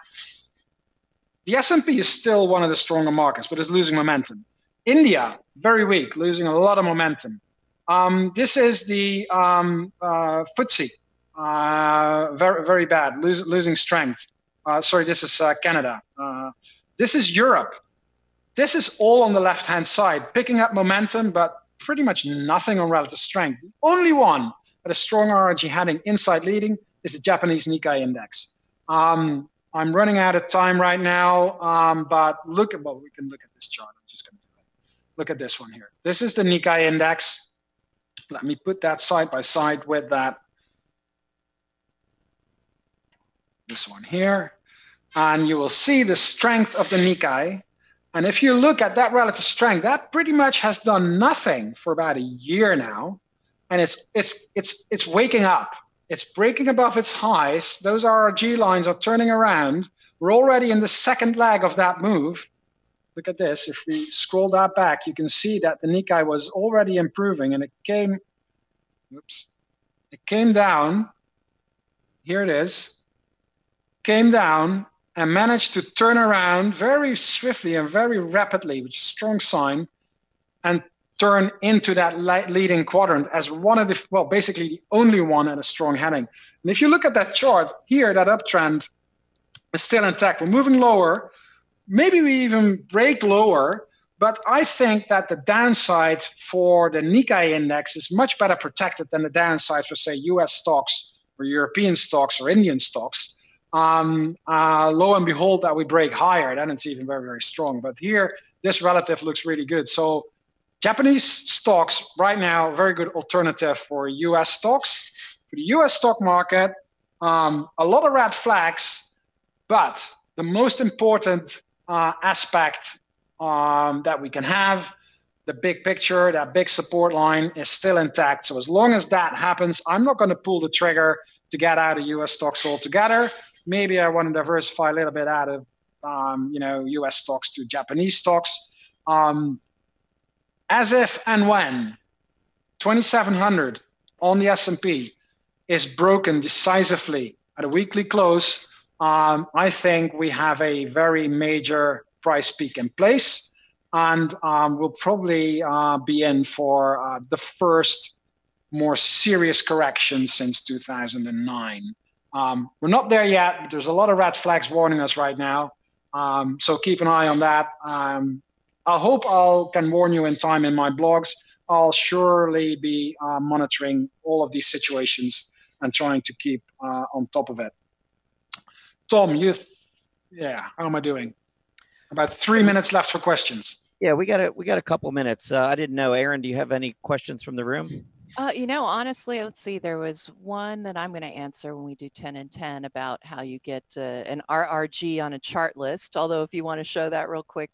the S&P is still one of the stronger markets, but it's losing momentum. India, very weak, losing a lot of momentum. This is the FTSE, very, very bad, losing strength. Sorry, this is Canada. This is Europe. This is all on the left-hand side, picking up momentum, but pretty much nothing on relative strength. The only one at a strong RRG heading inside leading is the Japanese Nikkei index. I'm running out of time right now, but look at what we can look at this chart. I'm just going to do it. Look at this one here. This is the Nikkei index. Let me put that side by side with that. This one here. And you will see the strength of the Nikkei. And if you look at that relative strength, that pretty much has done nothing for about a year now. And it's waking up. It's breaking above its highs. Those RRG lines are turning around. We're already in the second leg of that move. Look at this. If we scroll that back, you can see that the Nikkei was already improving, and it came, oops, it came down. Here it is. Came down and managed to turn around very swiftly and very rapidly, which is a strong sign, and turn into that leading quadrant as one of the, well, basically the only one at a strong heading. And if you look at that chart here, that uptrend is still intact. We're moving lower. Maybe we even break lower, but I think that the downside for the Nikkei index is much better protected than the downside for, say, US stocks or European stocks or Indian stocks. Lo and behold, that we break higher. Then it's even very, very strong. But here, this relative looks really good. So Japanese stocks right now, very good alternative for US stocks. For the US stock market, a lot of red flags, but the most important aspect that we can have, the big picture, that big support line is still intact. So as long as that happens, I'm not going to pull the trigger to get out of US stocks altogether. Maybe I want to diversify a little bit out of you know, US stocks to Japanese stocks. As if and when 2,700 on the S&P is broken decisively at a weekly close, I think we have a very major price peak in place, and we'll probably be in for the first more serious correction since 2009. We're not there yet, but there's a lot of red flags warning us right now. So keep an eye on that. I hope I can warn you in time in my blogs. I'll surely be monitoring all of these situations and trying to keep on top of it. Tom, you, yeah, how am I doing? About 3 minutes left for questions. Yeah, we got a couple minutes. I didn't know, Aaron, do you have any questions from the room? You know, honestly, let's see, there was one that I'm going to answer when we do 10 and 10 about how you get an RRG on a chart list. Although if you want to show that real quick,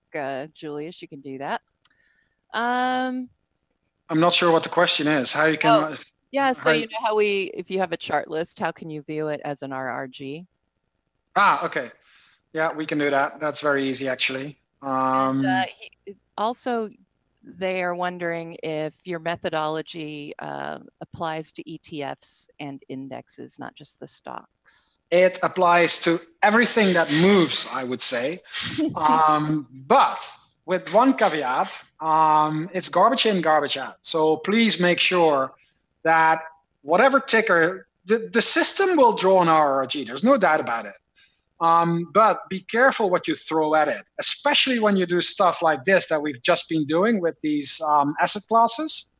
Julius, you can do that. I'm not sure what the question is. How you can. Oh, yeah. So, you know, how we, if you have a chart list, how can you view it as an RRG? Ah, okay. Yeah, we can do that. That's very easy, actually. And, also, they are wondering if your methodology applies to ETFs and indexes, not just the stocks. It applies to everything that moves, I would say. But with one caveat, it's garbage in, garbage out. So please make sure that whatever ticker, the system will draw an RRG. There's no doubt about it. But be careful what you throw at it, especially when you do stuff like this that we've just been doing with these asset classes.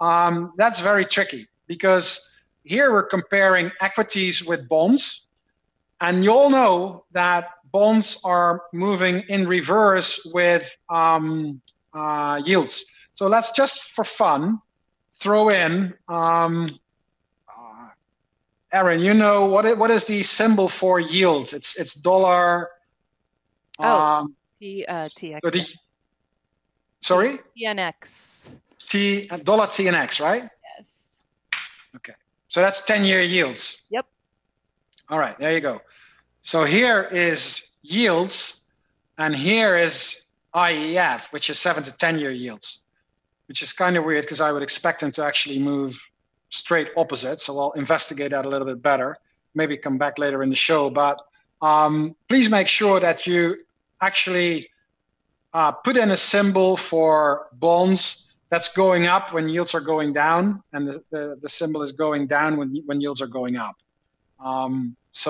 That's very tricky because here we're comparing equities with bonds. And you all know that bonds are moving in reverse with yields. So let's just for fun throw in, Aaron, you know, what is the symbol for yield? It's dollar. TX. So sorry? TNX. Dollar TNX, right? Yes. Okay. So that's 10-year yields. Yep. All right. There you go. So here is yields, and here is IEF, which is 7 to 10-year yields, which is kind of weird because I would expect them to actually move straight opposite. So I'll investigate that a little bit better, maybe come back later in the show. But please make sure that you actually put in a symbol for bonds that's going up when yields are going down, and the symbol is going down when yields are going up. That's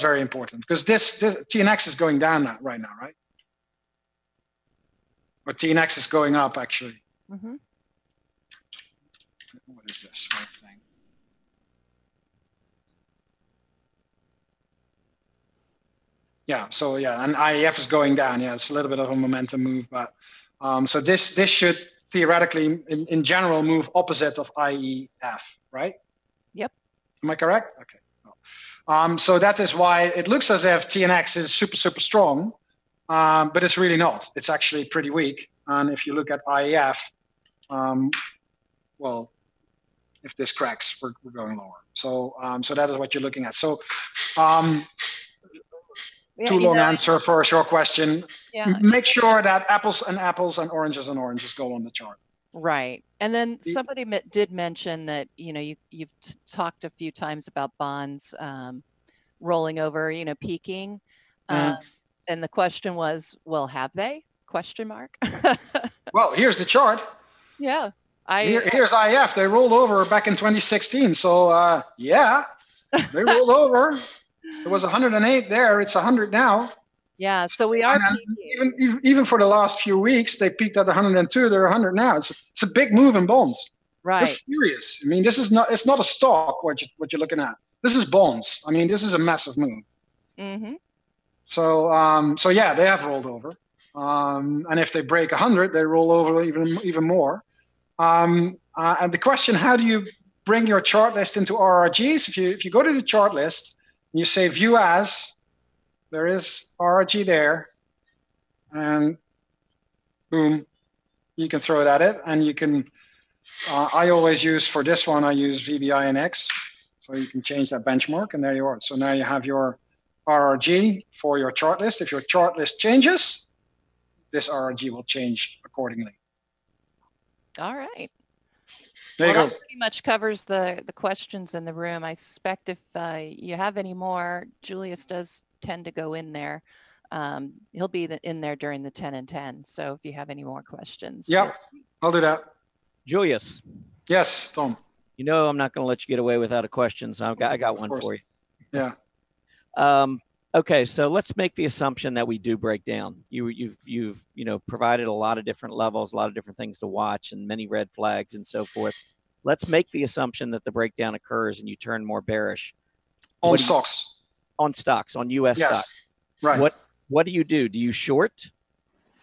very important because this TNX is going down right now, right? But TNX is going up, actually. Mm-hmm. What is this right thing? Yeah, so yeah, and IEF is going down. Yeah, it's a little bit of a momentum move, but so this should theoretically, in general, move opposite of IEF, right? Yep. Am I correct? Okay. So that is why it looks as if TNX is super, super strong, but it's really not. It's actually pretty weak. And if you look at IEF, well, if this cracks, we're going lower. So so that is what you're looking at. So. Too long answer for a short question. Yeah. Make sure that apples and apples and oranges and oranges go on the chart. Right. And then somebody did mention that, you know, you've talked a few times about bonds rolling over, you know, peaking. And the question was, well, have they? Question mark. Well, here's the chart. Yeah. Here's IF. They rolled over back in 2016. So, yeah, they rolled over. It was 108 there. It's 100 now. Yeah, so we are peaking. Even for the last few weeks, they peaked at 102. They're 100 now. It's a big move in bonds. Right. It's serious. I mean, this is not. It's not a stock. What you're looking at. This is bonds. I mean, this is a massive move. Mm-hmm. So so yeah, they have rolled over. And if they break 100, they roll over even more. And the question: how do you bring your chart list into RRGs? If you go to the chart list. You say view as, there is RRG there, and boom, you can throw it at it. And you can, I always use, for this one, I use VBINX. So you can change that benchmark, and there you are. So now you have your RRG for your chart list. If your chart list changes, this RRG will change accordingly. All right. Well, that pretty much covers the questions in the room. I suspect if you have any more, Julius does tend to go in there. He'll be in there during the 10 and 10. So if you have any more questions. Yeah, I'll do that. Julius. Yes, Tom. You know, I'm not going to let you get away without a question. So I got one for you. Yeah. Okay, so let's make the assumption that we do break down. You've provided a lot of different levels, a lot of different things to watch, and many red flags and so forth. Let's make the assumption that the breakdown occurs and you turn more bearish. On stocks. On stocks, on U.S. stocks. Right. What do you do? Do you short?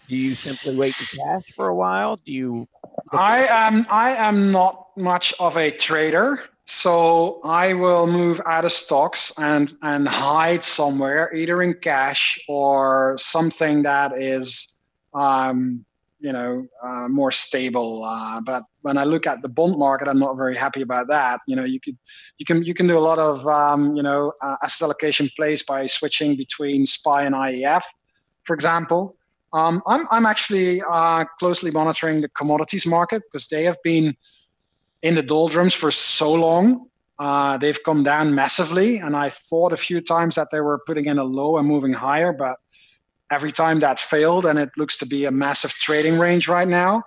Do you simply wait to cash for a while? Do you? I am not much of a trader. So I will move out of stocks and hide somewhere, either in cash or something that is, more stable. But when I look at the bond market, I'm not very happy about that. You know, you can do a lot of asset allocation plays by switching between SPY and IEF, for example. I'm actually closely monitoring the commodities market because they have been in the doldrums for so long. They've come down massively, and I thought a few times that they were putting in a low and moving higher, but every time that failed, and it looks to be a massive trading range right now.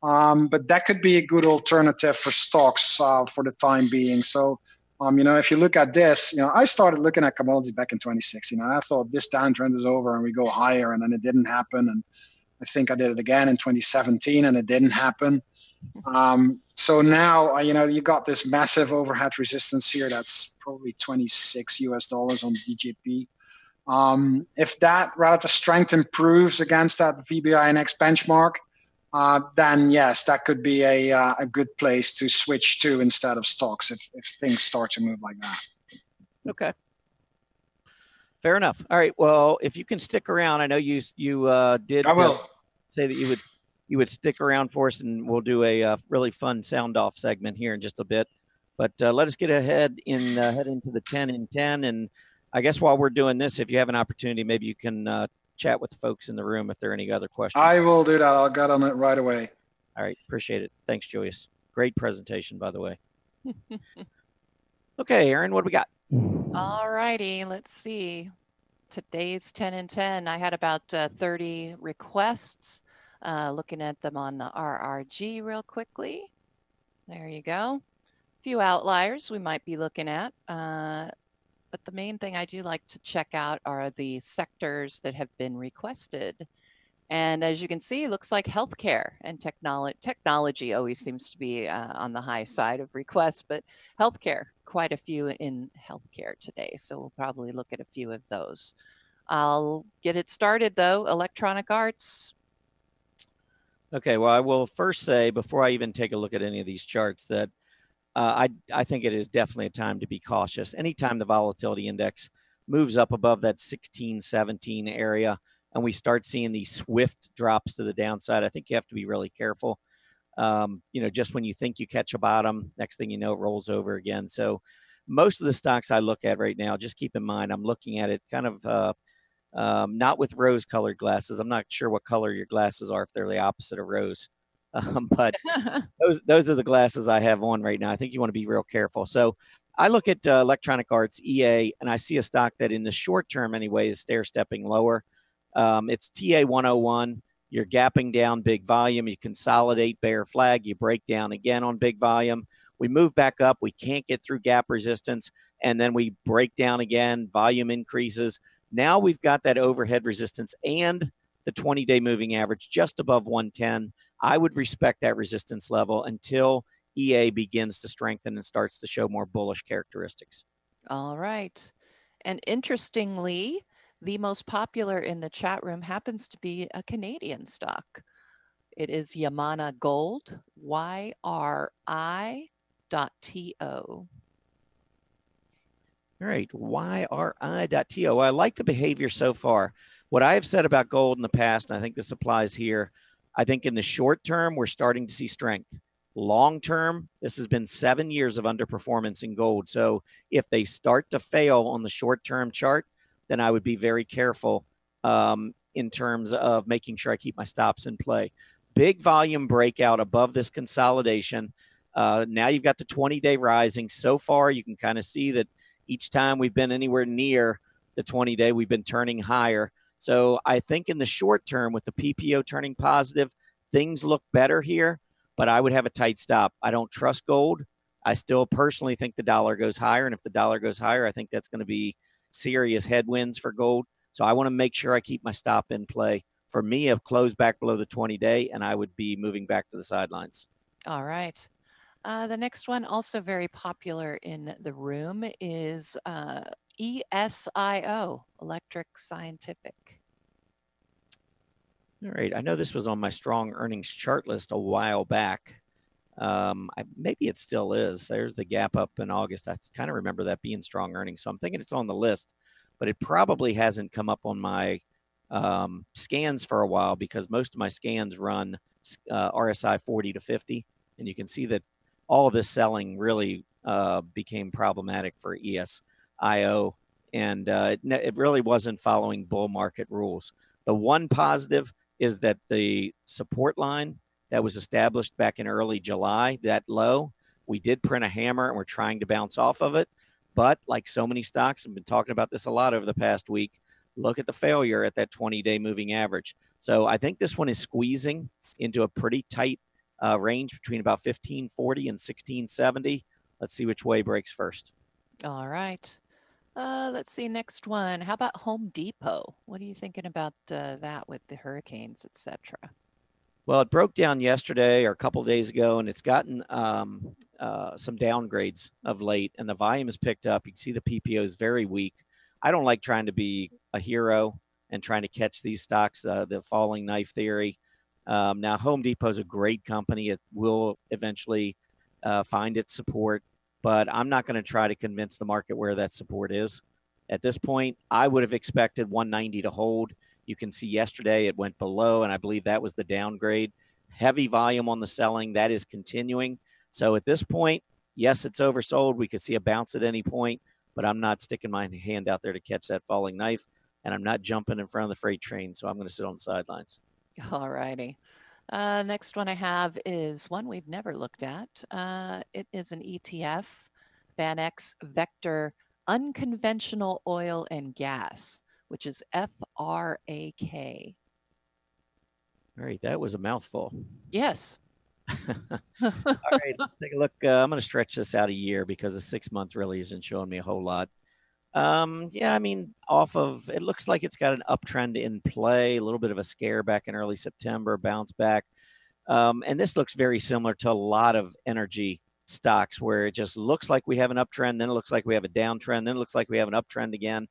But that could be a good alternative for stocks for the time being. So, if you look at this, I started looking at commodities back in 2016, and I thought this downtrend is over and we go higher, and then it didn't happen. And I think I did it again in 2017, and it didn't happen. So now, you got this massive overhead resistance here. That's probably $26 on DJP. If that relative strength improves against that VBINX benchmark, then yes, that could be a good place to switch to instead of stocks if things start to move like that. Okay. Fair enough. All right. Well, if you can stick around, I know you did say that you would stick around for us, and we'll do a really fun sound off segment here in just a bit. But let us get ahead head into the 10 and 10. And I guess while we're doing this, if you have an opportunity, maybe you can chat with the folks in the room if there are any other questions. I will do that. I'll get on it right away. All right. Appreciate it. Thanks, Julius. Great presentation, by the way. Okay, Erin, what do we got? All righty. Let's see. Today's 10 and 10. I had about 30 requests. Looking at them on the RRG real quickly. There you go. A few outliers we might be looking at. But the main thing I do like to check out are the sectors that have been requested. And as you can see, it looks like healthcare and technology always seems to be on the high side of requests, but healthcare, quite a few in healthcare today. So we'll probably look at a few of those. I'll get it started though, Electronic Arts. Okay, well, I will first say before I even take a look at any of these charts that I think it is definitely a time to be cautious. Anytime the volatility index moves up above that 16, 17 area, and we start seeing these swift drops to the downside, I think you have to be really careful. You know, just when you think you catch a bottom, next thing you know, it rolls over again. So most of the stocks I look at right now, just keep in mind, I'm looking at it kind of not with rose-colored glasses. I'm not sure what color your glasses are, if they're the opposite of rose. But those are the glasses I have on right now. I think you want to be real careful. So I look at Electronic Arts, EA, and I see a stock that in the short term anyway is stair-stepping lower. It's TA101. You're gapping down big volume. You consolidate bear flag. You break down again on big volume. We move back up. We can't get through gap resistance. And then we break down again. Volume increases. Now we've got that overhead resistance and the 20-day moving average just above 110. I would respect that resistance level until EA begins to strengthen and starts to show more bullish characteristics. All right. And interestingly, the most popular in the chat room happens to be a Canadian stock. It is Yamana Gold, YRI.TO. All right, YRI.TO. I like the behavior so far. What I have said about gold in the past, and I think this applies here, I think in the short term, we're starting to see strength. Long term, this has been 7 years of underperformance in gold. So if they start to fail on the short term chart, then I would be very careful in terms of making sure I keep my stops in play. Big volume breakout above this consolidation. Now you've got the 20-day rising. So far, you can kind of see that each time we've been anywhere near the 20-day, we've been turning higher. So I think in the short term, with the PPO turning positive, things look better here, but I would have a tight stop. I don't trust gold. I still personally think the dollar goes higher. And if the dollar goes higher, I think that's going to be serious headwinds for gold. So I want to make sure I keep my stop in play. For me, I've closed back below the 20-day, and I would be moving back to the sidelines. All right. The next one, also very popular in the room, is ESIO, Electric Scientific. All right. I know this was on my strong earnings chart list a while back. Maybe it still is. There's the gap up in August. I kind of remember that being strong earnings. So I'm thinking it's on the list, but it probably hasn't come up on my scans for a while because most of my scans run RSI 40 to 50. And you can see that all of this selling really became problematic for ESIO, and it really wasn't following bull market rules. The one positive is that the support line that was established back in early July, that low, we did print a hammer and we're trying to bounce off of it. But like so many stocks, I've been talking about this a lot over the past week, look at the failure at that 20-day moving average. So I think this one is squeezing into a pretty tight range between about 1540 and 1670. Let's see which way breaks first. All right. Let's see, next one. How about Home Depot? What are you thinking about that with the hurricanes, et cetera? Well, it broke down yesterday or a couple of days ago, and it's gotten some downgrades of late, and the volume has picked up. You can see the PPO is very weak. I don't like trying to be a hero and trying to catch these stocks, the falling knife theory. Now, Home Depot is a great company. It will eventually find its support. But I'm not going to try to convince the market where that support is. At this point, I would have expected 190 to hold. You can see yesterday it went below, and I believe that was the downgrade. Heavy volume on the selling. That is continuing. So at this point, yes, it's oversold. We could see a bounce at any point, but I'm not sticking my hand out there to catch that falling knife, and I'm not jumping in front of the freight train, so I'm going to sit on the sidelines. All righty. Next one I have is one we've never looked at. It is an ETF, VBINX Vector Unconventional Oil and Gas, which is FRAK. All right, that was a mouthful. Yes. All right, let's take a look. I'm going to stretch this out a year because the 6 months really isn't showing me a whole lot. Yeah, I mean, off of, it looks like it's got an uptrend in play, a little bit of a scare back in early September, bounce back. And this looks very similar to a lot of energy stocks where it just looks like we have an uptrend, then it looks like we have a downtrend, then it looks like we have an uptrend again.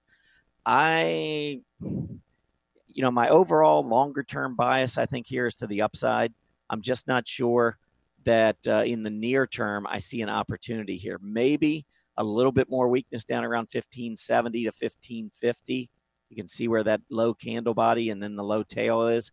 You know, my overall longer term bias, I think here is to the upside. I'm just not sure that in the near term, I see an opportunity here. Maybe a little bit more weakness down around 1570 to 1550. You can see where that low candle body and then the low tail is.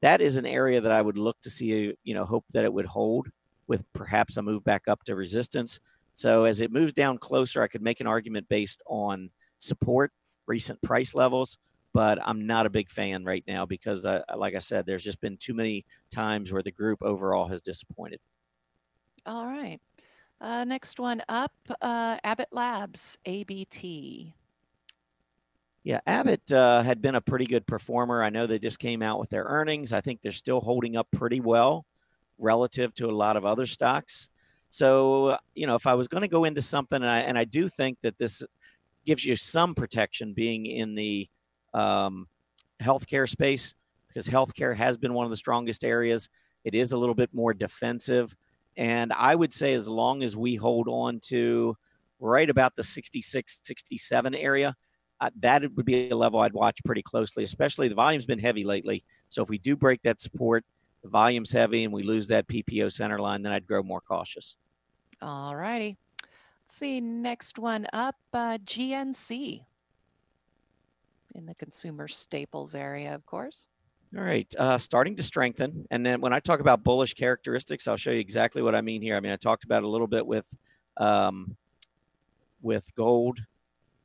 That is an area that I would look to see, you know, hope that it would hold with perhaps a move back up to resistance. So as it moves down closer, I could make an argument based on support, recent price levels, but I'm not a big fan right now because, like I said, there's just been too many times where the group overall has disappointed. All right. Next one up, Abbott Labs, ABT. Yeah, Abbott had been a pretty good performer. I know they just came out with their earnings. I think they're still holding up pretty well relative to a lot of other stocks. So, you know, if I was going to go into something, and I do think that this gives you some protection being in the healthcare space, because healthcare has been one of the strongest areas. It is a little bit more defensive. And I would say as long as we hold on to right about the 66, 67 area, that would be a level I'd watch pretty closely, especially the volume's been heavy lately. So if we do break that support, the volume's heavy, and we lose that PPO center line, then I'd grow more cautious. All righty. Let's see. Next one up, GNC in the consumer staples area, of course. All right. Starting to strengthen. And then when I talk about bullish characteristics, I'll show you exactly what I mean here. I mean, I talked about it a little bit with gold.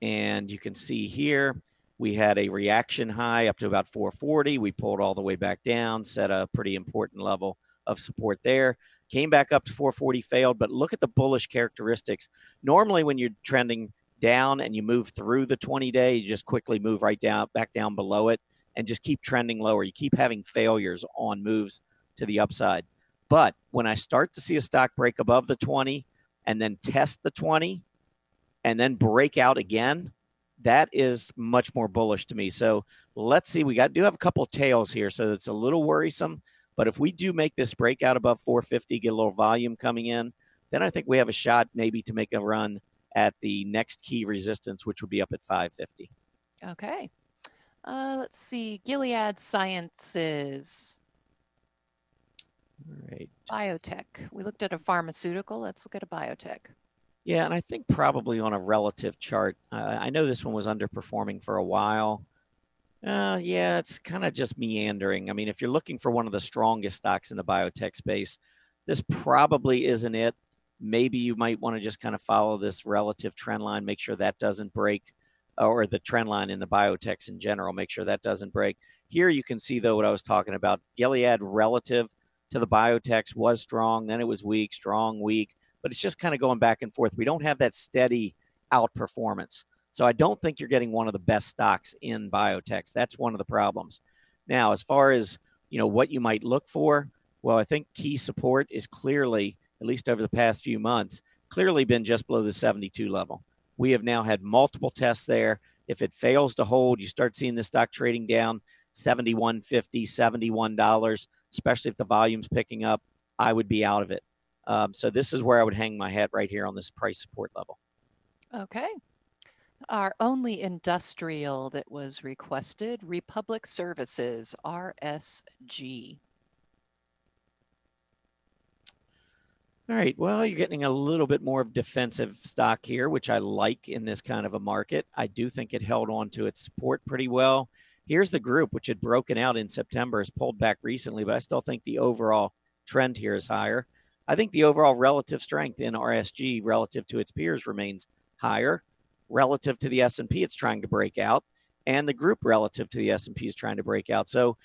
And you can see here, we had a reaction high up to about 440. We pulled all the way back down, set a pretty important level of support there. Came back up to 440, failed. But look at the bullish characteristics. Normally, when you're trending down and you move through the 20-day, you just quickly move right down, back down below it, and just keep trending lower. You keep having failures on moves to the upside. But when I start to see a stock break above the 20 and then test the 20 and then break out again, that is much more bullish to me. So let's see. We do have a couple of tails here, so it's a little worrisome. But if we do make this breakout above 450, get a little volume coming in, then I think we have a shot maybe to make a run at the next key resistance, which would be up at 550. Okay. Let's see, Gilead Sciences. All right. Biotech. We looked at a pharmaceutical. Let's look at a biotech. Yeah, and I think probably on a relative chart. I know this one was underperforming for a while. Yeah, it's kind of just meandering. I mean, if you're looking for one of the strongest stocks in the biotech space, this probably isn't it. Maybe you might want to just kind of follow this relative trend line, make sure that doesn't break, or the trend line in the biotechs in general, make sure that doesn't break. Here you can see, though, what I was talking about. Gilead relative to the biotechs was strong, then it was weak, strong, weak, but it's just kind of going back and forth. We don't have that steady outperformance. So I don't think you're getting one of the best stocks in biotechs. That's one of the problems. Now, as far as, you know, what you might look for, well, I think key support is clearly, at least over the past few months, clearly been just below the 72 level. We have now had multiple tests there. If it fails to hold, you start seeing this stock trading down $71.50, $71, especially if the volume's picking up, I would be out of it. So this is where I would hang my hat right here on this price support level. Okay. Our only industrial that was requested, Republic Services, RSG. All right. Well, you're getting a little bit more of defensive stock here, which I like in this kind of a market. I do think it held on to its support pretty well. Here's the group, which had broken out in September, has pulled back recently, but I still think the overall trend here is higher. I think the overall relative strength in RSG relative to its peers remains higher. Relative to the S&P, it's trying to break out, and the group relative to the S&P is trying to break out. So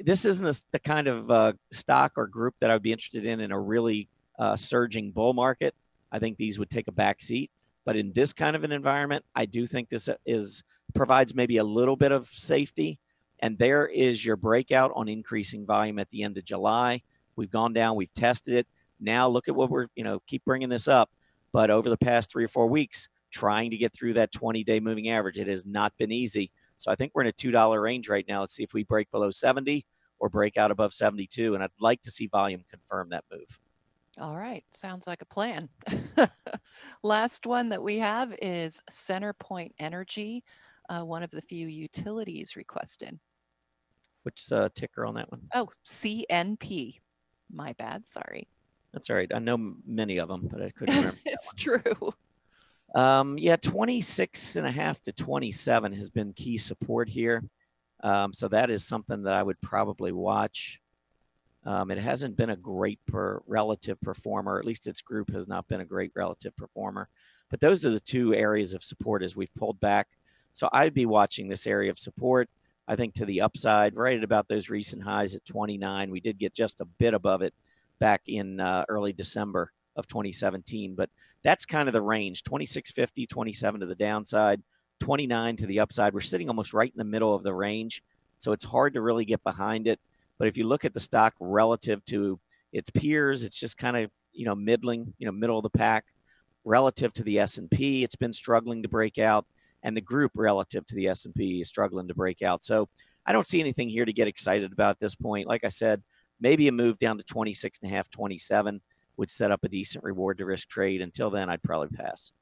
this isn't the kind of stock or group that I would be interested in a really surging bull market. I think these would take a back seat, but in this kind of an environment, I do think this provides maybe a little bit of safety. And there is your breakout on increasing volume at the end of July. We've gone down, we've tested it. Now look at what we're, you know, keep bringing this up, but over the past 3 or 4 weeks, trying to get through that 20-day moving average. It has not been easy. So I think we're in a $2 range right now. Let's see if we break below 70 or break out above 72. And I'd like to see volume confirm that move. All right. Sounds like a plan. Last one that we have is CenterPoint Energy, one of the few utilities requested. What's the ticker on that one? Oh, CNP. My bad. Sorry. That's all right. I know many of them, but I couldn't remember. It's true. Yeah, 26.5 to 27 has been key support here. So that is something that I would probably watch. It hasn't been a great relative performer. At least its group has not been a great relative performer. But those are the two areas of support as we've pulled back. So I'd be watching this area of support, I think, to the upside, right at about those recent highs at 29. We did get just a bit above it back in early December of 2017. But that's kind of the range, 26.50, 27 to the downside, 29 to the upside. We're sitting almost right in the middle of the range. So it's hard to really get behind it. But if you look at the stock relative to its peers, it's just kind of, you know, middling, you know, middle of the pack. Relative to the S&P, it's been struggling to break out, and the group relative to the S&P is struggling to break out. So I don't see anything here to get excited about at this point. Like I said, maybe a move down to 26.5, 27 would set up a decent reward to risk trade. Until then, I'd probably pass.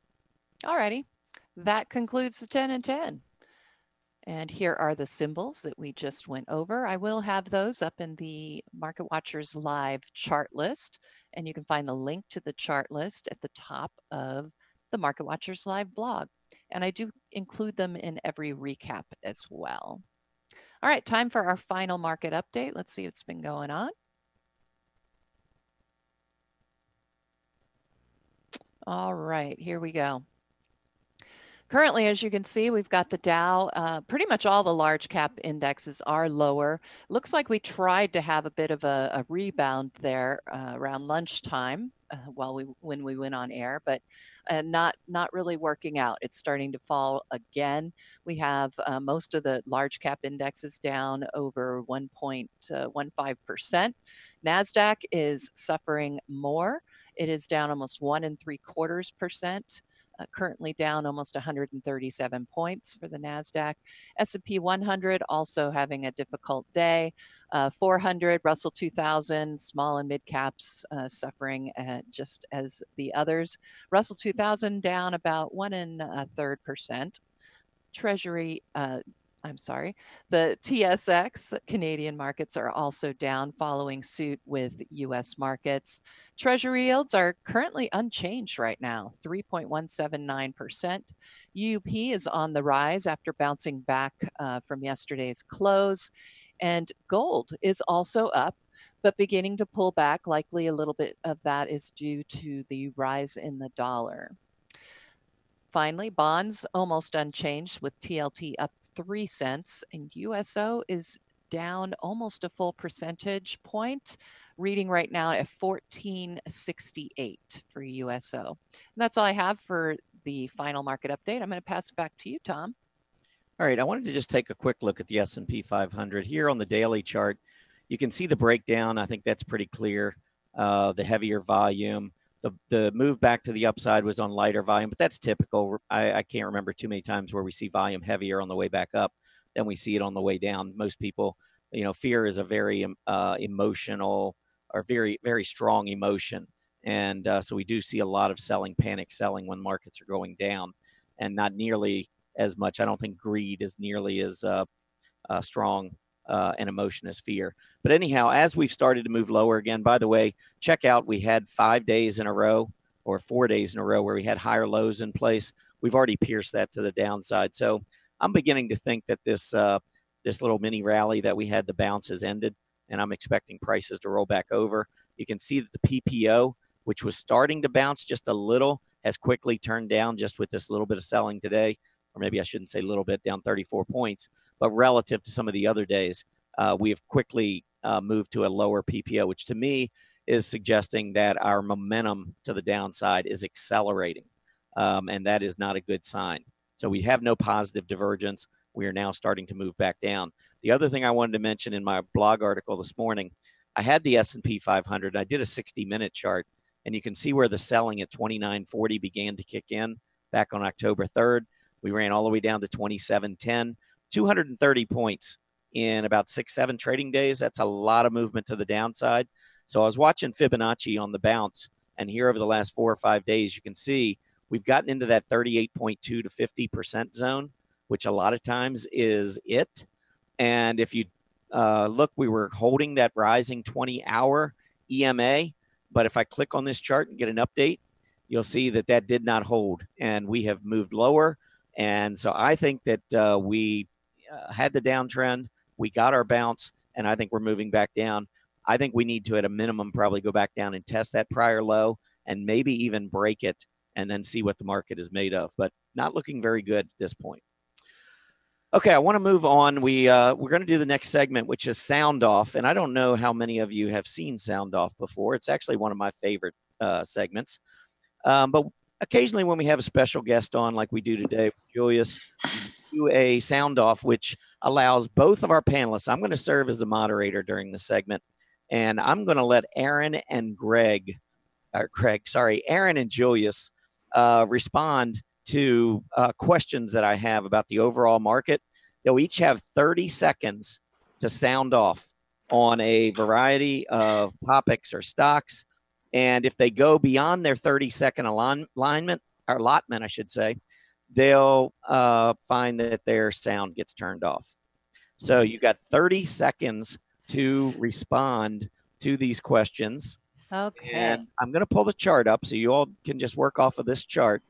All righty. That concludes the 10 and 10. And here are the symbols that we just went over. I will have those up in the Market Watchers Live chart list, and you can find the link to the chart list at the top of the Market Watchers Live blog. And I do include them in every recap as well. All right, time for our final market update. Let's see what's been going on. All right, here we go. Currently, as you can see, we've got the Dow. Pretty much all the large cap indexes are lower. Looks like we tried to have a bit of a rebound there around lunchtime when we went on air, but not really working out. It's starting to fall again. We have most of the large cap indexes down over 1.15%. NASDAQ is suffering more. It is down almost 1.75%. Currently down almost 137 points for the NASDAQ. S&P 100 also having a difficult day. 400, Russell 2000, small and mid caps suffering just as the others. Russell 2000 down about 1.33%. Treasury, I'm sorry, the TSX Canadian markets are also down, following suit with U.S. markets. Treasury yields are currently unchanged right now, 3.179%. UUP is on the rise after bouncing back from yesterday's close. And gold is also up, but beginning to pull back. Likely a little bit of that is due to the rise in the dollar. Finally, bonds almost unchanged with TLT up 3 cents, and USO is down almost a full percentage point, reading right now at 14.68 for USO. And that's all I have for the final market update. I'm going to pass it back to you, Tom. All right. I wanted to just take a quick look at the S&P 500 here on the daily chart. You can see the breakdown. I think that's pretty clear. The heavier volume. The move back to the upside was on lighter volume, but that's typical. I can't remember too many times where we see volume heavier on the way back up than we see it on the way down. Most people, you know, fear is a very emotional or very, very strong emotion. And so we do see a lot of selling, panic selling when markets are going down, and not nearly as much. I don't think greed is nearly as strong an emotion as fear. But anyhow, as we've started to move lower again, by the way, check out, we had 5 days in a row or 4 days in a row where we had higher lows in place. We've already pierced that to the downside. So I'm beginning to think that this little mini rally that we had, the bounce has ended, and I'm expecting prices to roll back over. You can see that the PPO, which was starting to bounce just a little, has quickly turned down just with this little bit of selling today. Or maybe I shouldn't say a little bit, down 34 points. But relative to some of the other days, we have quickly moved to a lower PPO, which to me is suggesting that our momentum to the downside is accelerating. And that is not a good sign. So we have no positive divergence. We are now starting to move back down. The other thing I wanted to mention in my blog article this morning, I had the S&P 500. I did a 60-minute chart, and you can see where the selling at 29.40 began to kick in. back on October 3rd. We ran all the way down to 27.10, 230 points in about 6-7 trading days. That's a lot of movement to the downside. So I was watching Fibonacci on the bounce, and here over the last 4 or 5 days, you can see we've gotten into that 38.2 to 50% zone, which a lot of times is it. And if you look, we were holding that rising 20-hour EMA. But if I click on this chart and get an update, you'll see that that did not hold, and we have moved lower. And so I think that we had the downtrend, we got our bounce, and I think we're moving back down. I think we need to, at a minimum, probably go back down and test that prior low and maybe even break it and then see what the market is made of, but not looking very good at this point. Okay, I want to move on. We're going to do the next segment, which is Sound Off. And I don't know how many of you have seen Sound Off before. It's actually one of my favorite segments. But occasionally when we have a special guest on, like we do today, Julius, we do a Sound Off, which allows both of our panelists. I'm going to serve as the moderator during the segment. And I'm going to let Aaron and Aaron and Julius respond to questions that I have about the overall market. They'll each have 30 seconds to sound off on a variety of topics or stocks. And if they go beyond their 30-second allotment, I should say, they'll find that their sound gets turned off. So you got 30 seconds to respond to these questions. Okay. And I'm going to pull the chart up so you all can just work off of this chart.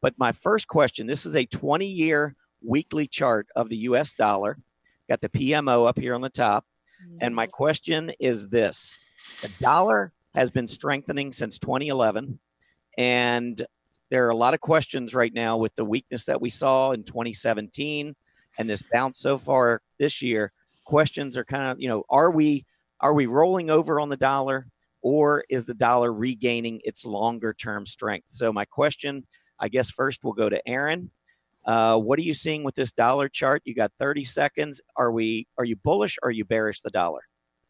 But my first question, this is a 20-year weekly chart of the U.S. dollar. Got the PMO up here on the top. And my question is this. The dollar has been strengthening since 2011. And there are a lot of questions right now with the weakness that we saw in 2017 and this bounce so far this year. Questions are kind of, you know, are we rolling over on the dollar, or is the dollar regaining its longer term strength? So my question, I guess first we'll go to Aaron. What are you seeing with this dollar chart? You got 30 seconds. Are you bullish or are you bearish the dollar?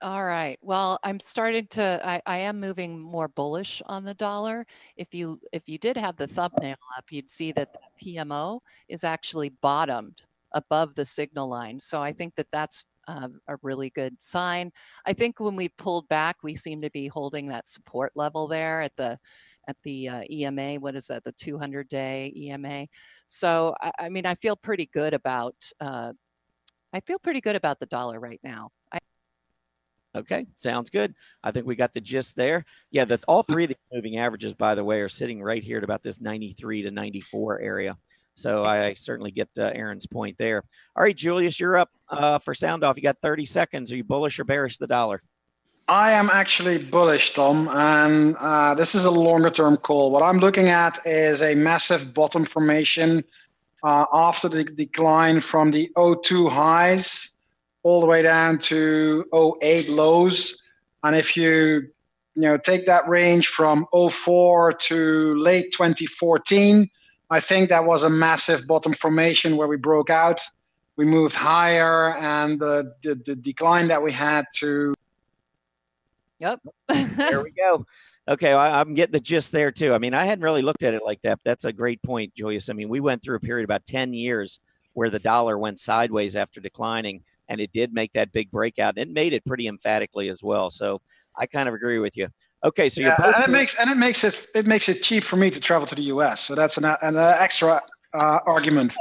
All right. Well, I'm starting to, I am moving more bullish on the dollar. If you did have the thumbnail up, you'd see that the PMO is actually bottomed above the signal line. So I think that that's a really good sign. I think when we pulled back, we seem to be holding that support level there at the EMA. What is that? The 200-day EMA. So I mean, I feel pretty good about the dollar right now. Okay, sounds good. I think we got the gist there. Yeah, all three of the moving averages, by the way, are sitting right here at about this 93 to 94 area. So I certainly get Aaron's point there. All right, Julius, you're up for Sound Off. You got 30 seconds. Are you bullish or bearish the dollar? I am actually bullish, Tom. And this is a longer-term call. What I'm looking at is a massive bottom formation after the decline from the 02 highs all the way down to 08 lows. And if you take that range from 04 to late 2014, I think that was a massive bottom formation where we broke out, we moved higher, and the decline that we had to. Yep. There we go. Okay, well, I'm getting the gist there too. I mean, I hadn't really looked at it like that. But that's a great point, Julius. I mean, we went through a period about 10 years where the dollar went sideways after declining, and it did make that big breakout. It made it pretty emphatically as well. So I kind of agree with you. Okay, so yeah, you're and it makes it cheap for me to travel to the U.S. So that's an extra argument.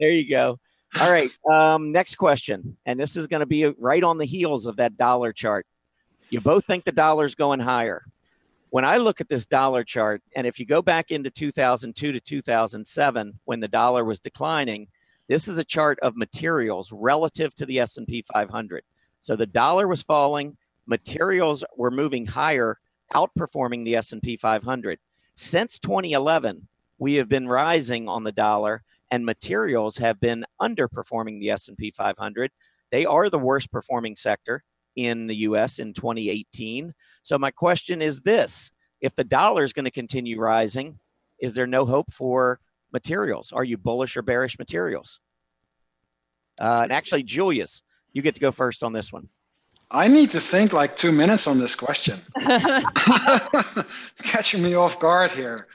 There you go. All right, next question, and this is going to be right on the heels of that dollar chart. You both think the dollar's going higher. When I look at this dollar chart, and if you go back into 2002 to 2007 when the dollar was declining, this is a chart of materials relative to the S&P 500. So the dollar was falling. Materials were moving higher, outperforming the S&P 500. Since 2011, we have been rising on the dollar, and materials have been underperforming the S&P 500. They are the worst performing sector in the U.S. in 2018. So my question is this. If the dollar is going to continue rising, is there no hope for materials? Are you bullish or bearish materials? And actually, Julius, you get to go first on this one. I need to think like 2 minutes on this question. Catching me off guard here.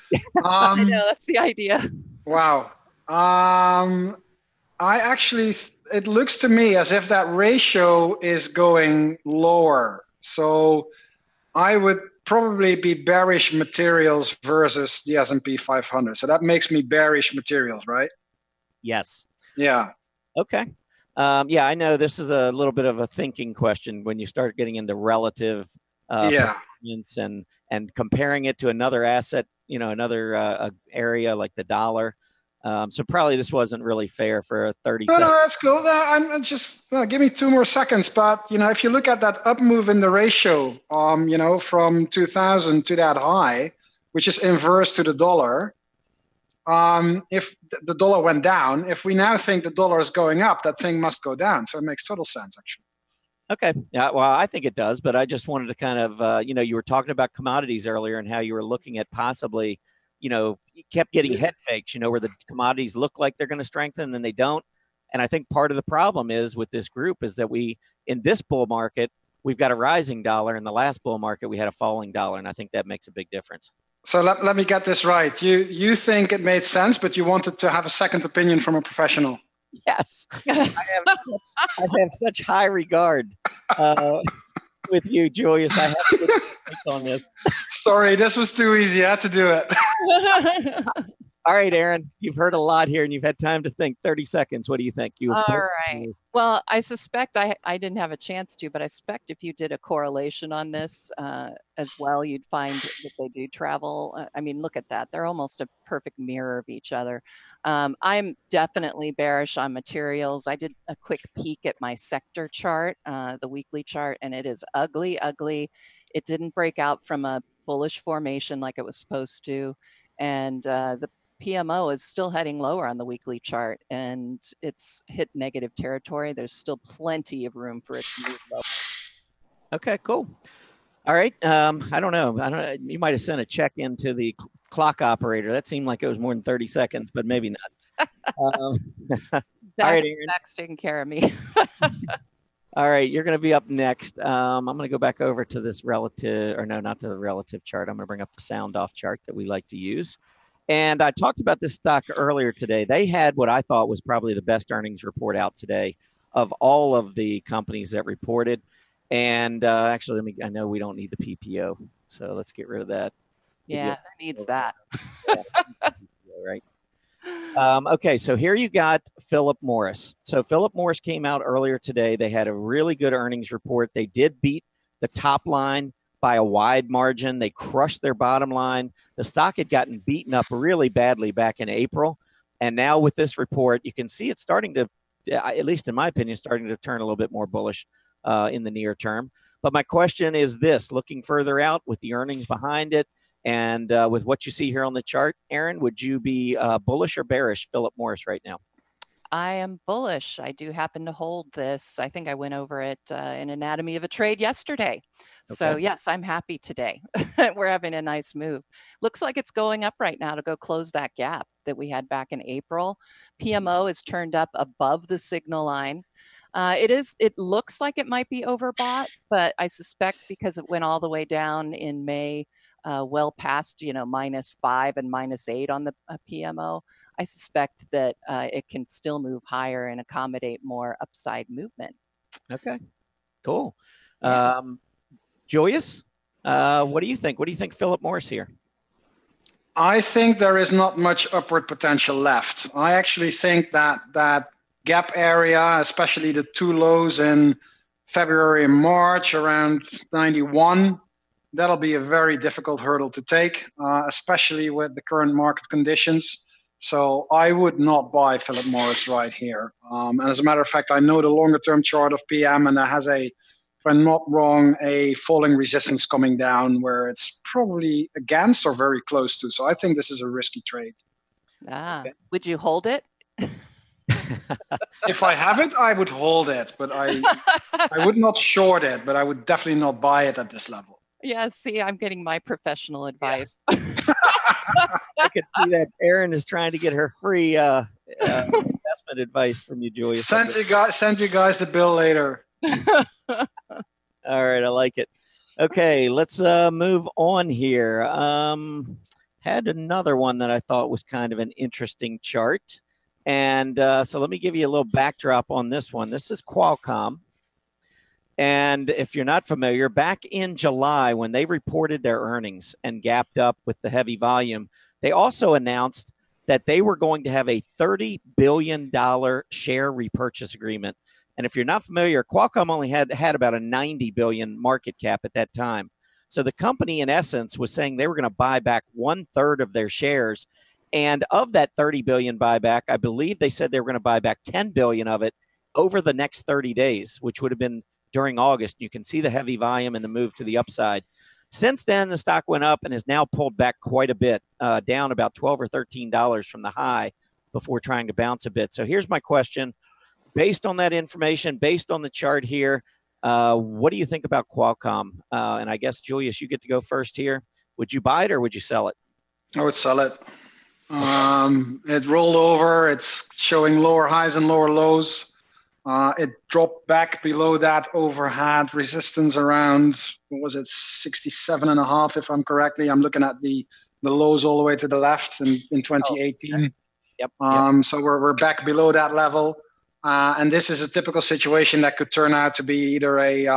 I know, that's the idea. Wow. I actually, it looks to me as if that ratio is going lower. So I would probably be bearish materials versus the S&P 500. So that makes me bearish materials, right? Yes. Yeah. Okay. Yeah, I know this is a little bit of a thinking question when you start getting into relative performance and comparing it to another asset, you know, another area like the dollar. So probably this wasn't really fair for a 30 seconds. No, that's cool. I'm just give me 2 more seconds. But, you know, if you look at that up move in the ratio, you know, from 2000 to that high, which is inverse to the dollar, if the dollar went down, if we now think the dollar is going up, that thing must go down. So it makes total sense, actually. Okay. Yeah. Well, I think it does. But I just wanted to kind of, you know, you were talking about commodities earlier and how you were looking at possibly, you know, you kept getting head fakes, you know, where the commodities look like they're going to strengthen and they don't. And I think part of the problem is with this group is that we, in this bull market, we've got a rising dollar. In the last bull market, we had a falling dollar. And I think that makes a big difference. So let me get this right. You think it made sense, but you wanted to have a second opinion from a professional. Yes. I have such high regard with you, Julius. I have to put on this. Sorry, this was too easy. I had to do it. All right, Aaron, you've heard a lot here and you've had time to think. 30 seconds. What do you think? All right. Well, I suspect I didn't have a chance to, but I suspect if you did a correlation on this as well, you'd find that they do travel. I mean, look at that. They're almost a perfect mirror of each other. I'm definitely bearish on materials. I did a quick peek at my sector chart, the weekly chart, and it is ugly, ugly. It didn't break out from a bullish formation like it was supposed to. And the PMO is still heading lower on the weekly chart and it's hit negative territory. There's still plenty of room for it to move lower. Okay, cool. All right. I don't know. You might have sent a check in to the clock operator. That seemed like it was more than 30 seconds, but maybe not. All right, Aaron. Zach's taking care of me. All right, you're going to be up next. I'm going to go back over to this relative, or no, not the relative chart. I'm going to bring up the sound off chart that we like to use. And I talked about this stock earlier today. They had what I thought was probably the best earnings report out today of all of the companies that reported. And actually, I know we don't need the PPO, so let's get rid of that. Yeah, who needs that? Right. Okay, so here you got Philip Morris. So Philip Morris came out earlier today. They had a really good earnings report. They did beat the top line by a wide margin. They crushed their bottom line. The stock had gotten beaten up really badly back in April. And now with this report, you can see it's starting to, at least in my opinion, starting to turn a little bit more bullish in the near term. But my question is this, looking further out with the earnings behind it and with what you see here on the chart, Aaron, would you be bullish or bearish Philip Morris right now? I am bullish. I do happen to hold this. I think I went over it in Anatomy of a Trade yesterday. Okay. So yes, I'm happy today. We're having a nice move. Looks like it's going up right now to go close that gap that we had back in April. PMO is turned up above the signal line. It looks like it might be overbought, but I suspect because it went all the way down in May, well past, you know, -5 and -8 on the PMO, I suspect that it can still move higher and accommodate more upside movement. Okay, cool. Julius, what do you think? What do you think Philip Morris here? I think there is not much upward potential left. I actually think that that gap area, especially the two lows in February and March around 91, that'll be a very difficult hurdle to take, especially with the current market conditions. So I would not buy Philip Morris right here. And as a matter of fact, I know the longer term chart of PM and it has a, if I'm not wrong, a falling resistance coming down where it's probably against or very close to. So I think this is a risky trade. Ah, okay. Would you hold it? If I have it, I would hold it, but I would not short it, but I would definitely not buy it at this level. Yeah, see, I'm getting my professional advice. Yeah. I could see that Erin is trying to get her free investment advice from you, Julia. Send you guys the bill later. All right, I like it. Okay, let's move on here. Had another one that I thought was kind of an interesting chart. And so let me give you a little backdrop on this one. This is Qualcomm. And if you're not familiar, back in July, when they reported their earnings and gapped up with the heavy volume, they also announced that they were going to have a $30 billion share repurchase agreement. And if you're not familiar, Qualcomm only had about a $90 billion market cap at that time. So the company, in essence, was saying they were going to buy back 1/3 of their shares. And of that $30 billion buyback, I believe they said they were going to buy back $10 billion of it over the next 30 days, which would have been during August. You can see the heavy volume and the move to the upside. Since then, the stock went up and has now pulled back quite a bit, down about $12 or $13 from the high before trying to bounce a bit. So here's my question. Based on that information, based on the chart here, what do you think about Qualcomm? And I guess, Julius, you get to go first here. Would you buy it or would you sell it? I would sell it. It rolled over. It's showing lower highs and lower lows. It dropped back below that overhead resistance around, what was it, 67.5, if I'm correctly. I'm looking at the lows all the way to the left in 2018. Oh, okay. Yep. So we're back below that level. And this is a typical situation that could turn out to be either a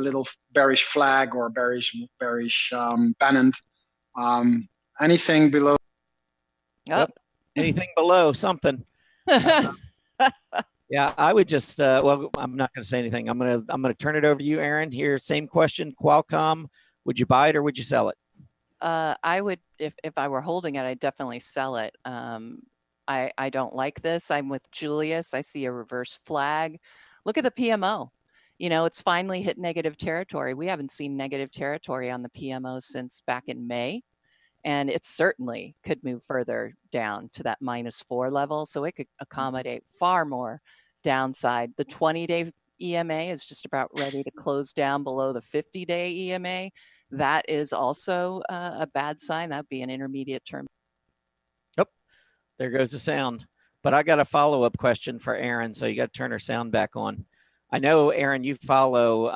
little bearish flag or bearish pennant. Anything below. Yep. Anything below something. Yeah, I would just well, I'm not going to say anything. I'm going to turn it over to you, Aaron. Here, same question. Qualcomm, would you buy it or would you sell it? I would, if I were holding it, I'd definitely sell it. I don't like this. I'm with Julius. I see a reverse flag. Look at the PMO. You know, it's finally hit negative territory. We haven't seen negative territory on the PMO since back in May. And it certainly could move further down to that -4 level. So it could accommodate far more downside. The 20-day EMA is just about ready to close down below the 50-day EMA. That is also a bad sign. That would be an intermediate term. Yep. There goes the sound. But I got a follow-up question for Aaron. So you got to turn her sound back on. I know, Aaron, you follow,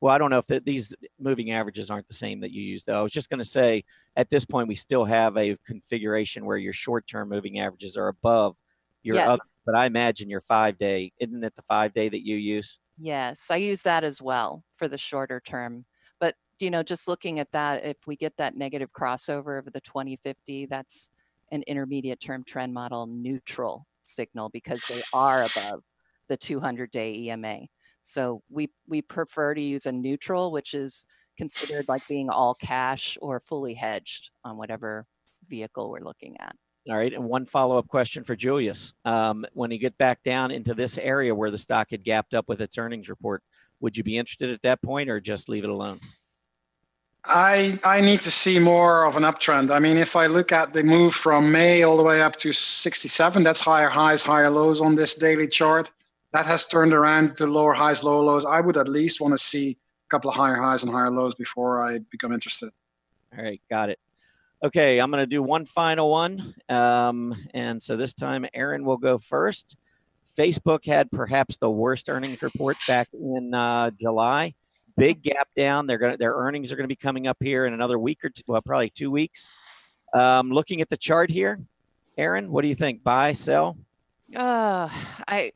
well, I don't know if these moving averages aren't the same that you use, though. I was just going to say, at this point, we still have a configuration where your short-term moving averages are above your other, but I imagine your 5-day, isn't it the 5-day that you use? Yes, I use that as well for the shorter term. But, you know, just looking at that, if we get that negative crossover over the 2050, that's an intermediate-term trend model neutral signal because they are above the 200-day EMA. So we prefer to use a neutral, which is considered like being all cash or fully hedged on whatever vehicle we're looking at. All right, and one follow-up question for Julius. When you get back down into this area where the stock had gapped up with its earnings report, would you be interested at that point or just leave it alone? I need to see more of an uptrend. I mean, if I look at the move from May all the way up to 67, that's higher highs, higher lows on this daily chart. That has turned around to lower highs, lower lows. I would at least want to see a couple of higher highs and higher lows before I become interested. All right, got it. Okay, I'm going to do one final one. And so this time, Aaron will go first. Facebook had perhaps the worst earnings report back in July. Big gap down. Their earnings are going to be coming up here in another week or two, well, probably 2 weeks. Looking at the chart here, Aaron, what do you think? Buy, sell? I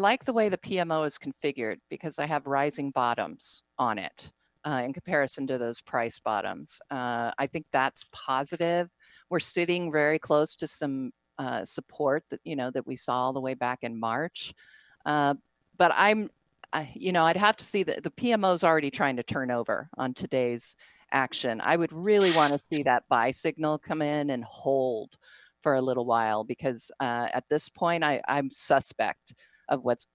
like the way the PMO is configured because I have rising bottoms on it in comparison to those price bottoms. I think that's positive. We're sitting very close to some support that, you know, that we saw all the way back in March. But I'd have to see that the PMO is already trying to turn over on today's action. I would really want to see that buy signal come in and hold for a little while, because at this point, I'm suspect of what's.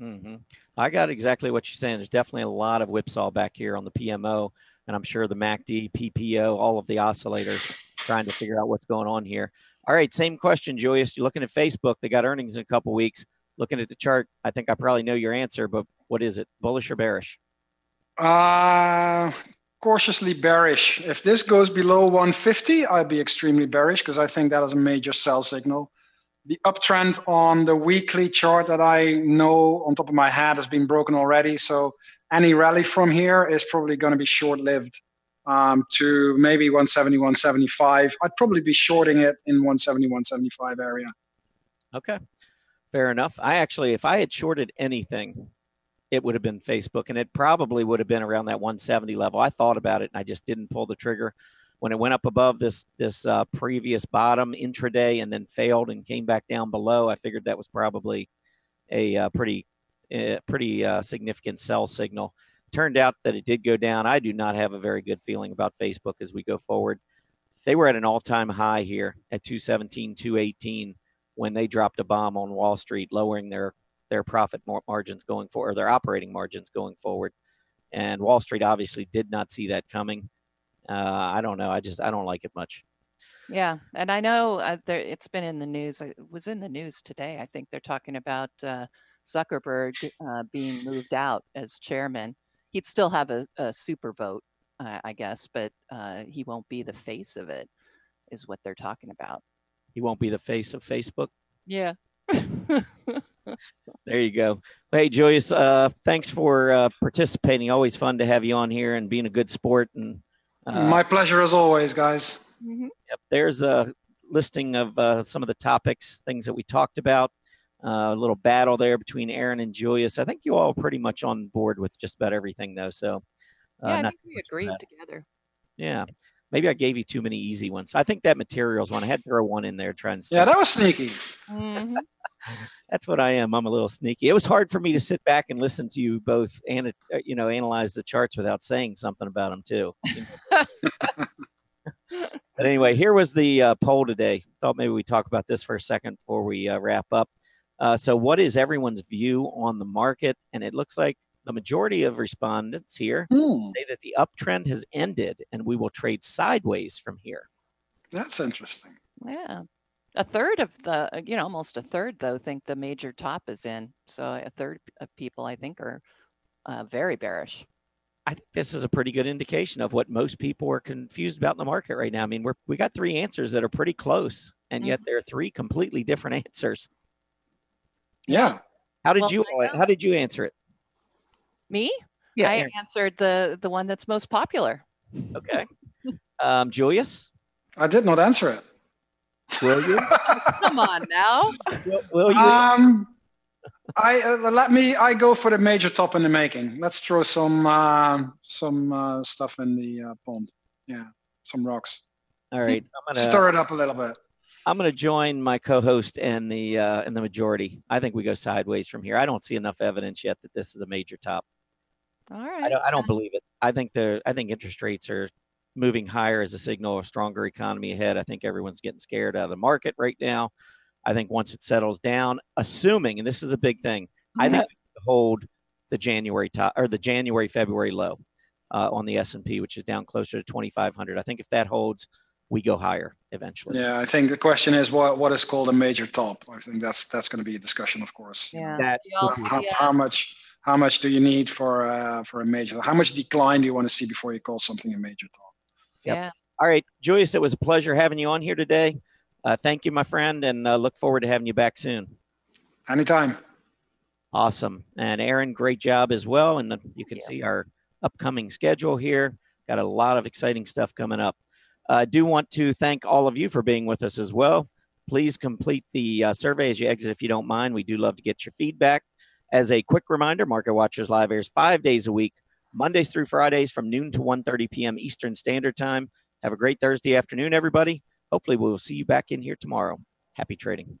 Mm-hmm. I got exactly what you're saying. There's definitely a lot of whipsaw back here on the PMO, and I'm sure the MACD, PPO, all of the oscillators trying to figure out what's going on here. All right, same question, Julius. You're looking at Facebook. They got earnings in a couple of weeks. Looking at the chart, I think I probably know your answer, but what is it? Bullish or bearish? Cautiously bearish. If this goes below 150, I'd be extremely bearish because I think that is a major sell signal. The uptrend on the weekly chart that I know on top of my head has been broken already. So any rally from here is probably going to be short-lived to maybe 170, 175. I'd probably be shorting it in 170, 175 area. Okay, fair enough. I actually, if I had shorted anything, it would have been Facebook, and it probably would have been around that 170 level. I thought about it, and I just didn't pull the trigger. When it went up above this previous bottom intraday and then failed and came back down below, I figured that was probably a pretty significant sell signal. Turned out that it did go down. I do not have a very good feeling about Facebook as we go forward. They were at an all-time high here at 217, 218 when they dropped a bomb on Wall Street, lowering their profit margins going forward, or their operating margins going forward. And Wall Street obviously did not see that coming. I don't know. I don't like it much. Yeah. And I know it's been in the news. It was in the news today. I think they're talking about Zuckerberg being moved out as chairman. He'd still have a super vote, I guess, but he won't be the face of it is what they're talking about. He won't be the face of Facebook? Yeah. There you go. Hey, Julius, thanks for participating. Always fun to have you on here and being a good sport. And my pleasure as always, guys. Mm-hmm. Yep, there's a listing of some of the topics, things that we talked about. A little battle there between Aaron and Julius. I think you all are pretty much on board with just about everything, though. So yeah, I think we agreed together. Yeah. Maybe I gave you too many easy ones. I think that materials one. I had to throw one in there trying to. Yeah, that was sneaky. Mm-hmm. That's what I am. I'm a little sneaky. It was hard for me to sit back and listen to you both and, analyze the charts without saying something about them too. But anyway, here was the poll today. Thought maybe we talk about this for a second before we wrap up. So what is everyone's view on the market? And it looks like the majority of respondents here say that the uptrend has ended and we will trade sideways from here. That's interesting. Yeah. A third of the, almost a third, though, think the major top is in. So a third of people, I think, are very bearish. I think this is a pretty good indication of what most people are confused about in the market right now. I mean, we got three answers that are pretty close, and yet there are three completely different answers. Yeah. How did you answer it? Me? Yeah. I answered the one that's most popular. Okay. Julius? I did not answer it. Will you? Come on now. Will you? I go for the major top in the making. Let's throw some stuff in the pond. Yeah, some rocks. All right. I'm gonna stir it up a little bit. I'm going to join my co-host and the majority. I think we go sideways from here. I don't see enough evidence yet that this is a major top. All right. I don't believe it. I think interest rates are moving higher as a signal of a stronger economy ahead. I think everyone's getting scared out of the market right now. I think once it settles down, assuming, and this is a big thing, I think we can hold the January top or the January February low on the S&P, which is down closer to 2,500. I think if that holds, we go higher eventually. Yeah, I think the question is what is called a major top. I think that's going to be a discussion, of course. Yeah. How much do you need for a major? How much decline do you want to see before you call something a major top? Yep. Yeah. All right, Julius, it was a pleasure having you on here today. Thank you, my friend, and look forward to having you back soon. Anytime. Awesome, and Aaron, great job as well. And you can see our upcoming schedule here. Got a lot of exciting stuff coming up. I do want to thank all of you for being with us as well. Please complete the survey as you exit if you don't mind. We do love to get your feedback. As a quick reminder, Market Watchers Live airs 5 days a week, Mondays through Fridays from noon to 1:30 p.m. Eastern Standard Time. Have a great Thursday afternoon, everybody. Hopefully, we'll see you back in here tomorrow. Happy trading.